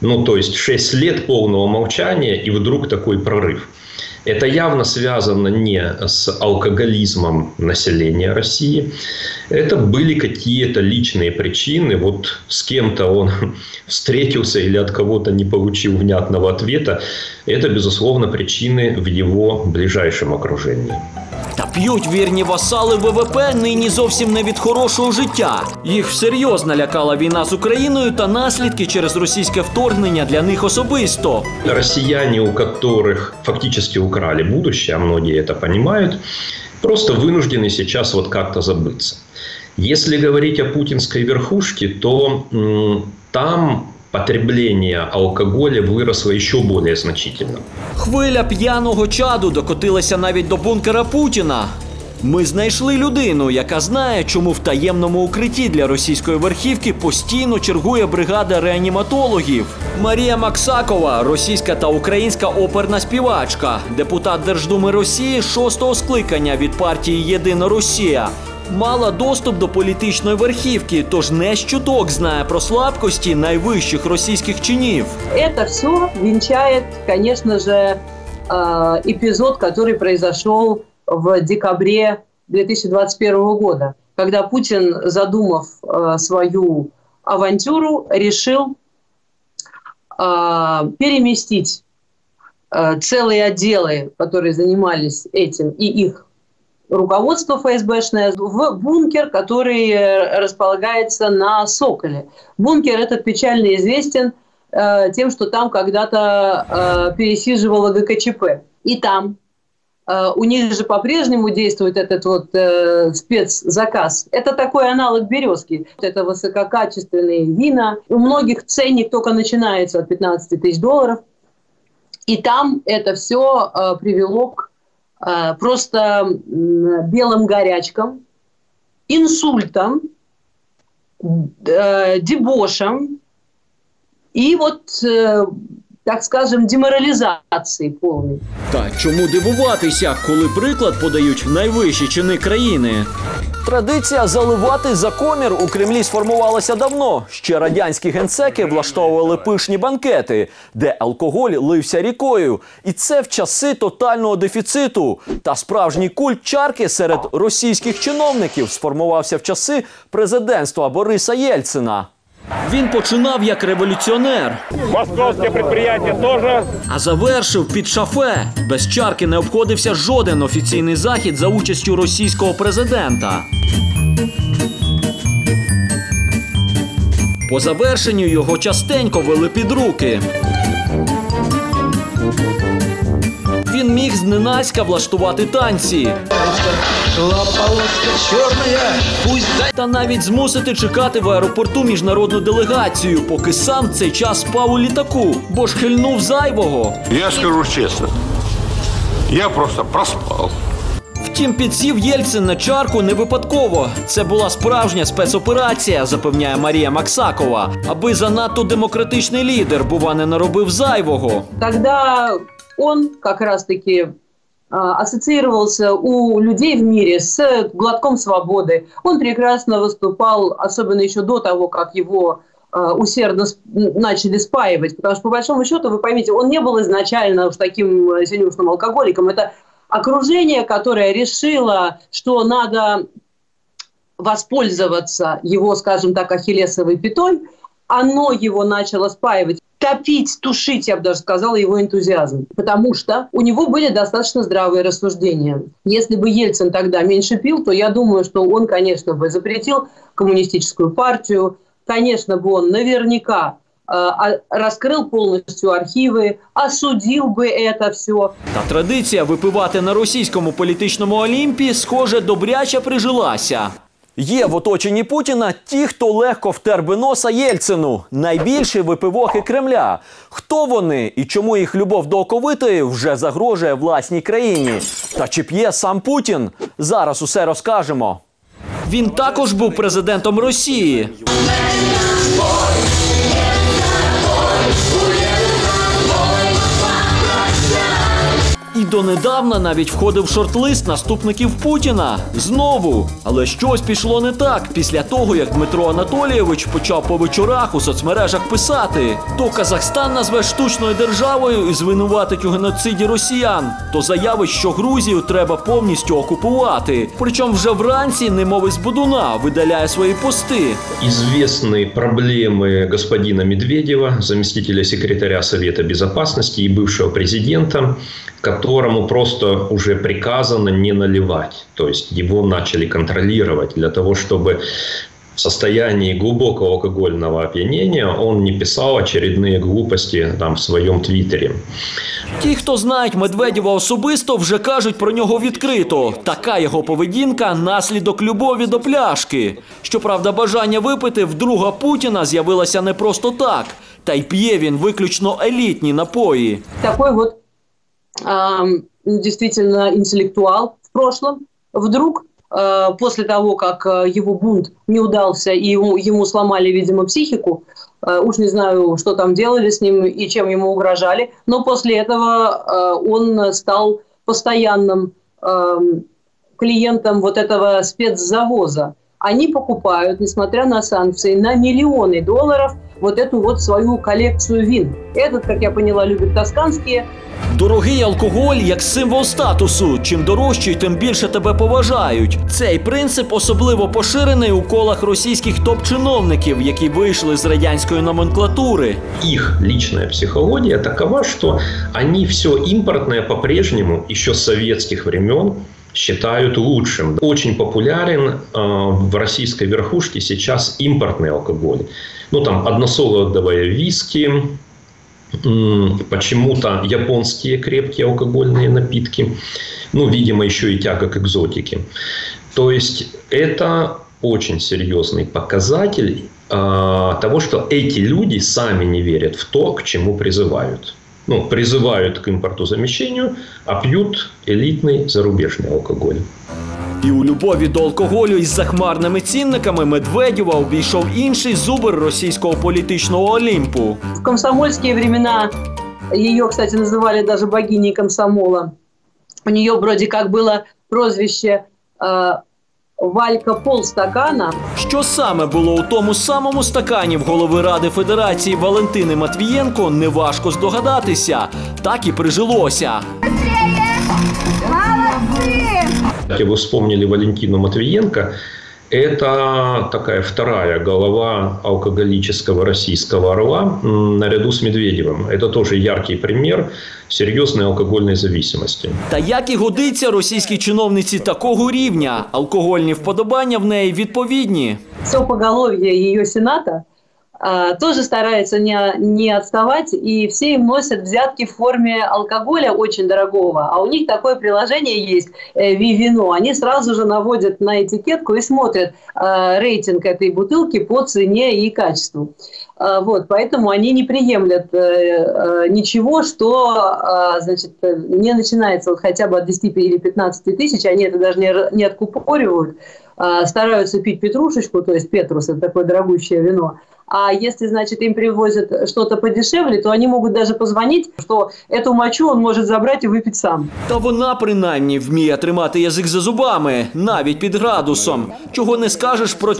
Ну, тобто 6 років повного мовчання і вдруг такий прорив. Это явно связано не с алкоголизмом населения России. Это были какие-то личные причины. Вот с кем-то он встретился или от кого-то не получил внятного ответа. Это, безусловно, причины в его ближайшем окружении. Та п'ють вірні васали ВВП нині зовсім не від хорошого життя. Їх всерйоз налякала війна з Україною та наслідки через російське вторгнення для них особисто. Росіяни, у яких фактично украли будущее, а многие это понимают, просто вынуждены сейчас вот как-то забыться. Если говорить о путинской верхушке, то там потреблення алкоголю виросло ще більш значительно. Хвиля п'яного чаду докотилася навіть до бункера Путіна. Ми знайшли людину, яка знає, чому в таємному укритті для російської верхівки постійно чергує бригада реаніматологів. Марія Максакова – російська та українська оперна співачка, депутат Держдуми Росії 6-го скликання від партії «Єдина Росія». Мала доступ до політичної верхівки, тож не з чуток знає про слабкості найвищих російських чинів. Це все вінчає, звісно ж, епізод, який произошел в декабре 2021 года, когда Путин, задумав свою авантюру, решил переместить целые отделы, которые занимались этим, и их руководство ФСБшное, в бункер, который располагается на Соколе. Бункер этот печально известен тем, что там когда-то пересиживало ГКЧП. И там у них же по-прежнему действует этот вот спецзаказ. Это такой аналог «Березки». Это высококачественные вина. У многих ценник только начинается от 15 тысяч долларов. И там это все привело к просто белым горячкам, инсультам, дебошам и вот, так скажем, деморалізації повній. Та чому дивуватися, коли приклад подають найвищі чини країни? Традиція заливати за комір у Кремлі сформувалася давно. Ще радянські генсеки влаштовували пишні банкети, де алкоголь лився рікою. І це в часи тотального дефіциту. Та справжній культ чарки серед російських чиновників сформувався в часи президентства Бориса Єльцина. Він починав як революціонер. Московське підприємство теж. А завершив під шафе. Без чарки не обходився жоден офіційний захід за участю російського президента. По завершенню його частенько вели під руки. Він міг зненацька влаштувати танці. Та навіть змусити чекати в аеропорту міжнародну делегацію, поки сам цей час спав у літаку, бо ж хильнув зайвого. Я скажу чесно, я просто проспав. Втім, підсів Єльцин на чарку не випадково. Це була справжня спецоперація, запевняє Марія Максакова, аби занадто демократичний лідер, бува, не наробив зайвого. Коли он как раз-таки ассоциировался у людей в мире с глотком свободы. Он прекрасно выступал, особенно еще до того, как его усердно начали спаивать. Потому что, по большому счету, вы поймите, он не был изначально уж таким синюшным алкоголиком. Это окружение, которое решило, что надо воспользоваться его, скажем так, ахиллесовой пятой. Оно его начало спаивать. Топить, тушить, я бы даже сказала, его энтузиазм. Потому что у него были достаточно здравые рассуждения. Если бы Ельцин тогда меньше пил, то я думаю, что он, конечно, бы запретил коммунистическую партию. Конечно бы он наверняка раскрыл повністю архіви, осудив би це все. Та традиція випивати на російському політичному олімпі, схоже, добряче прижилася. Є в оточенні Путіна ті, хто легко втер би носа Єльцину. Найбільші випивохи Кремля. Хто вони і чому їх любов до оковитої вже загрожує власній країні? Та чи п'є сам Путін? Зараз усе розкажемо. Він також був президентом Росії. І донедавна навіть входив в шорт-лист наступників Путіна. Знову. Але щось пішло не так після того, як Дмитро Анатолійович почав по вечорах у соцмережах писати: то Казахстан назве штучною державою і звинуватить у геноциді росіян, то заявить, що Грузію треба повністю окупувати. Причому вже вранці, немов із будуна, видаляє свої пости. Известні проблеми господина Медведєва, заместителя секретаря Совєта Безпеки і бувшого президента, которому просто уже приказано не наливать. То есть его начали контролировать для того, чтобы в состоянии глубокого алкогольного опьянения он не писал очередные глупости там в своем твиттере. Ті, хто знають Медведєва особисто, вже кажуть про нього відкрито. Така його поведінка – наслідок любові до пляшки. Щоправда, бажання випити в друга Путіна з'явилося не просто так. Та й п'є він виключно елітні напої. Такой вот действительно интеллектуал в прошлом, вдруг, после того, как его бунт не удался и ему сломали, видимо, психику, уж не знаю, что там делали с ним и чем ему угрожали, но после этого он стал постоянным клиентом вот этого спецзавоза. Они покупают, несмотря на санкции, на миллионы долларов вот эту вот свою коллекцию вин. Этот, как я поняла, любит тосканские. Дорогий алкоголь як символ статусу. Чим дорожчий, тим більше тебе поважають. Цей принцип особливо поширений у колах російських топ-чиновників, які вийшли з радянської номенклатури. Їх лічна психологія такова, що вони все імпортне по-прежньому, ще з совєтських времен, считают лучшим. Очень популярен в российской верхушке сейчас импортный алкоголь. Ну там односолодовые виски, почему-то японские крепкие алкогольные напитки, ну видимо еще и тяга к экзотике. То есть это очень серьезный показатель того, что эти люди сами не верят в то, к чему призывают. Ну, призивають к імпортозаміщенню, а п'ють елітний зарубіжний алкоголь. І у любові до алкоголю із захмарними цінниками Медведєва увійшов інший зубр російського політичного олімпу. В комсомольські времена, її, кстати, називали навіть богиней комсомола, у неї, вроді, як було прозвище «Валька полстакана». Що саме було у тому самому стакані в голови Ради Федерації Валентини Матвієнко, неважко здогадатися. Так і прижилося. Як ви вспомнили Валентину Матвієнко, это такая вторая голова алкоголического российского орла наряду с Медведевым. Это тоже яркий пример серьезной алкогольной зависимости. Та як і годиться російській чиновниці такого рівня, алкогольні вподобання в неї відповідні. Все поголов'я її сената тоже стараются не отставать, и все им носят взятки в форме алкоголя очень дорогого, а у них такое приложение есть, Вивино, они сразу же наводят на этикетку и смотрят рейтинг этой бутылки по цене и качеству. Вот, поэтому они не приемлят ничего, что значит, не начинается вот хотя бы от 10 или 15 тысяч, они это даже не откупоривают, стараются пить петрушечку, то есть петрус – это такое дорогущее вино. А если, значит, им привозят что-то подешевле, то они могут даже позвонить, что эту мочу он может забрать и выпить сам. Та вона, принаймні, вміє тримати язик за зубами, навіть під градусом. Чого не скажеш про...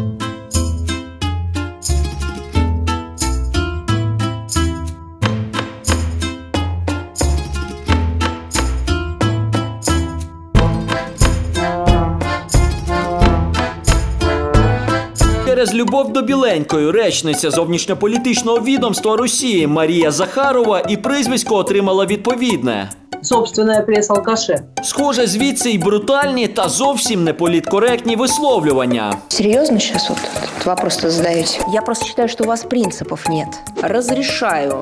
Через любов до біленької речниця зовнішньополітичного відомства Росії Марія Захарова і прізвисько отримала відповідне. Собственна прес-алкаше. Схоже, звідси й брутальні та зовсім неполіткоректні висловлювання. Серйозно зараз от этот вопрос задаєте? Я просто считаю, що у вас принципів нет. Розрішаю,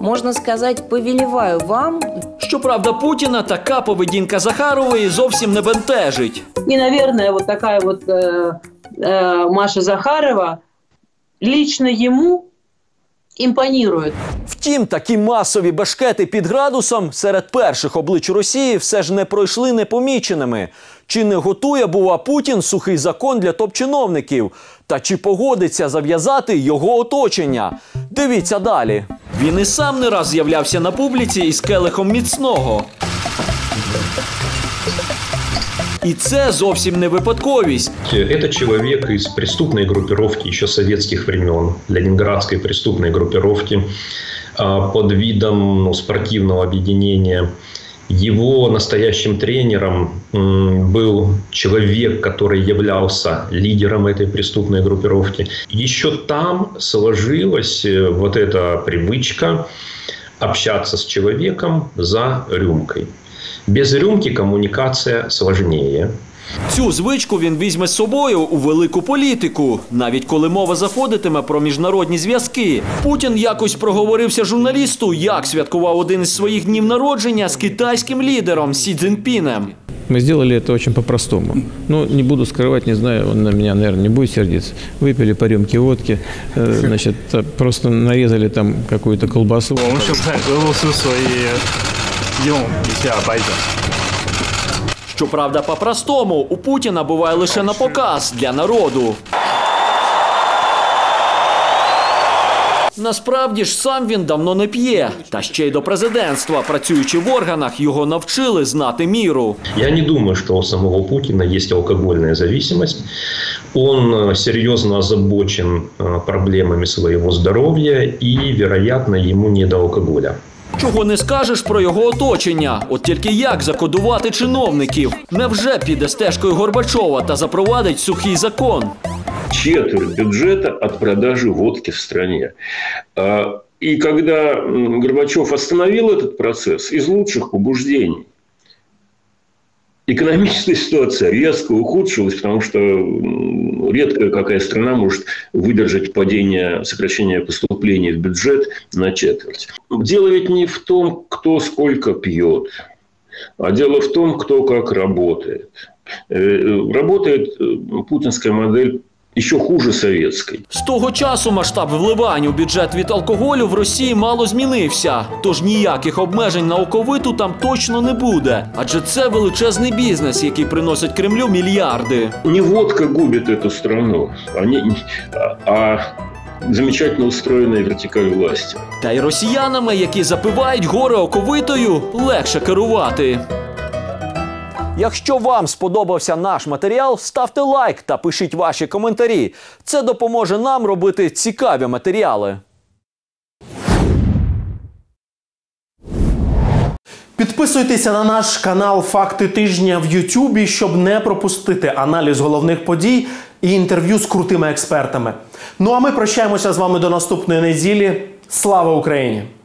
можна сказати, повеліваю вам. Щоправда, Путіна така поведінка Захарової зовсім не бентежить. І, мабуть, вот така вот... Маша Захарова лично йому імпонірує. Втім, такі масові бешкети під градусом серед перших облич Росії все ж не пройшли непоміченими. Чи не готує, бува, Путін сухий закон для топ-чиновників? Та чи погодиться зав'язати його оточення? Дивіться далі. Він і сам не раз з'являвся на публіці із келихом міцного. І це зовсім не випадковість. Це чоловік із преступної групіровки ще совєтських времен, Ленінградської преступної групіровки під видом спортивного об'єднання. Его настоящим тренером был человек, который являлся лидером этой преступной группировки. Еще там сложилась вот эта привычка общаться с человеком за рюмкой. Без рюмки комунікація складніше. Цю звичку він візьме з собою у велику політику. Навіть коли мова заходитиме про міжнародні зв'язки. Путін якось проговорився журналісту, як святкував один із своїх днів народження з китайським лідером Сі Цзиньпіном. Мы сделали это очень по-простому. Ну, не буду скрывать, не знаю, он на меня, наверное, не будет сердиться. Выпили по рюмке водки, значит, просто нарезали там какую-то колбасу. Щоправда, по-простому, у Путіна буває лише на показ для народу. Насправді ж сам він давно не п'є. Та ще й до президентства, працюючи в органах, його навчили знати міру. Я не думаю, що у самого Путіна є алкогольна залежність. Він серйозно озабочен проблемами свого здоров'я і, вірогідно, йому не до алкоголя. Чого не скажеш про його оточення? От тільки як закодувати чиновників? Невже піде стежкою Горбачова та запровадить сухий закон? Четверть бюджета от продажи водки в стране. И когда Горбачев остановил этот процесс из лучших побуждений, экономическая ситуация резко ухудшилась, потому что редко какая страна может выдержать падение, сокращение поступления в бюджет на четверть. Дело ведь не в том, кто сколько пьет, а дело в том, кто как работает. Работает путинская модель ще хуже совєтської. З того часу масштаб вливань у бюджет від алкоголю в Росії мало змінився. Тож ніяких обмежень на оковиту там точно не буде. Адже це величезний бізнес, який приносить Кремлю мільярди. Не водка губить цю країну, а замечательно устроєна вертикаль власті. Та й росіянами, які запивають горе оковитою, легше керувати. Якщо вам сподобався наш матеріал, ставте лайк та пишіть ваші коментарі. Це допоможе нам робити цікаві матеріали. Підписуйтеся на наш канал «Факти тижня» в Ютубі, щоб не пропустити аналіз головних подій і інтерв'ю з крутими експертами. Ну а ми прощаємося з вами до наступної неділі. Слава Україні!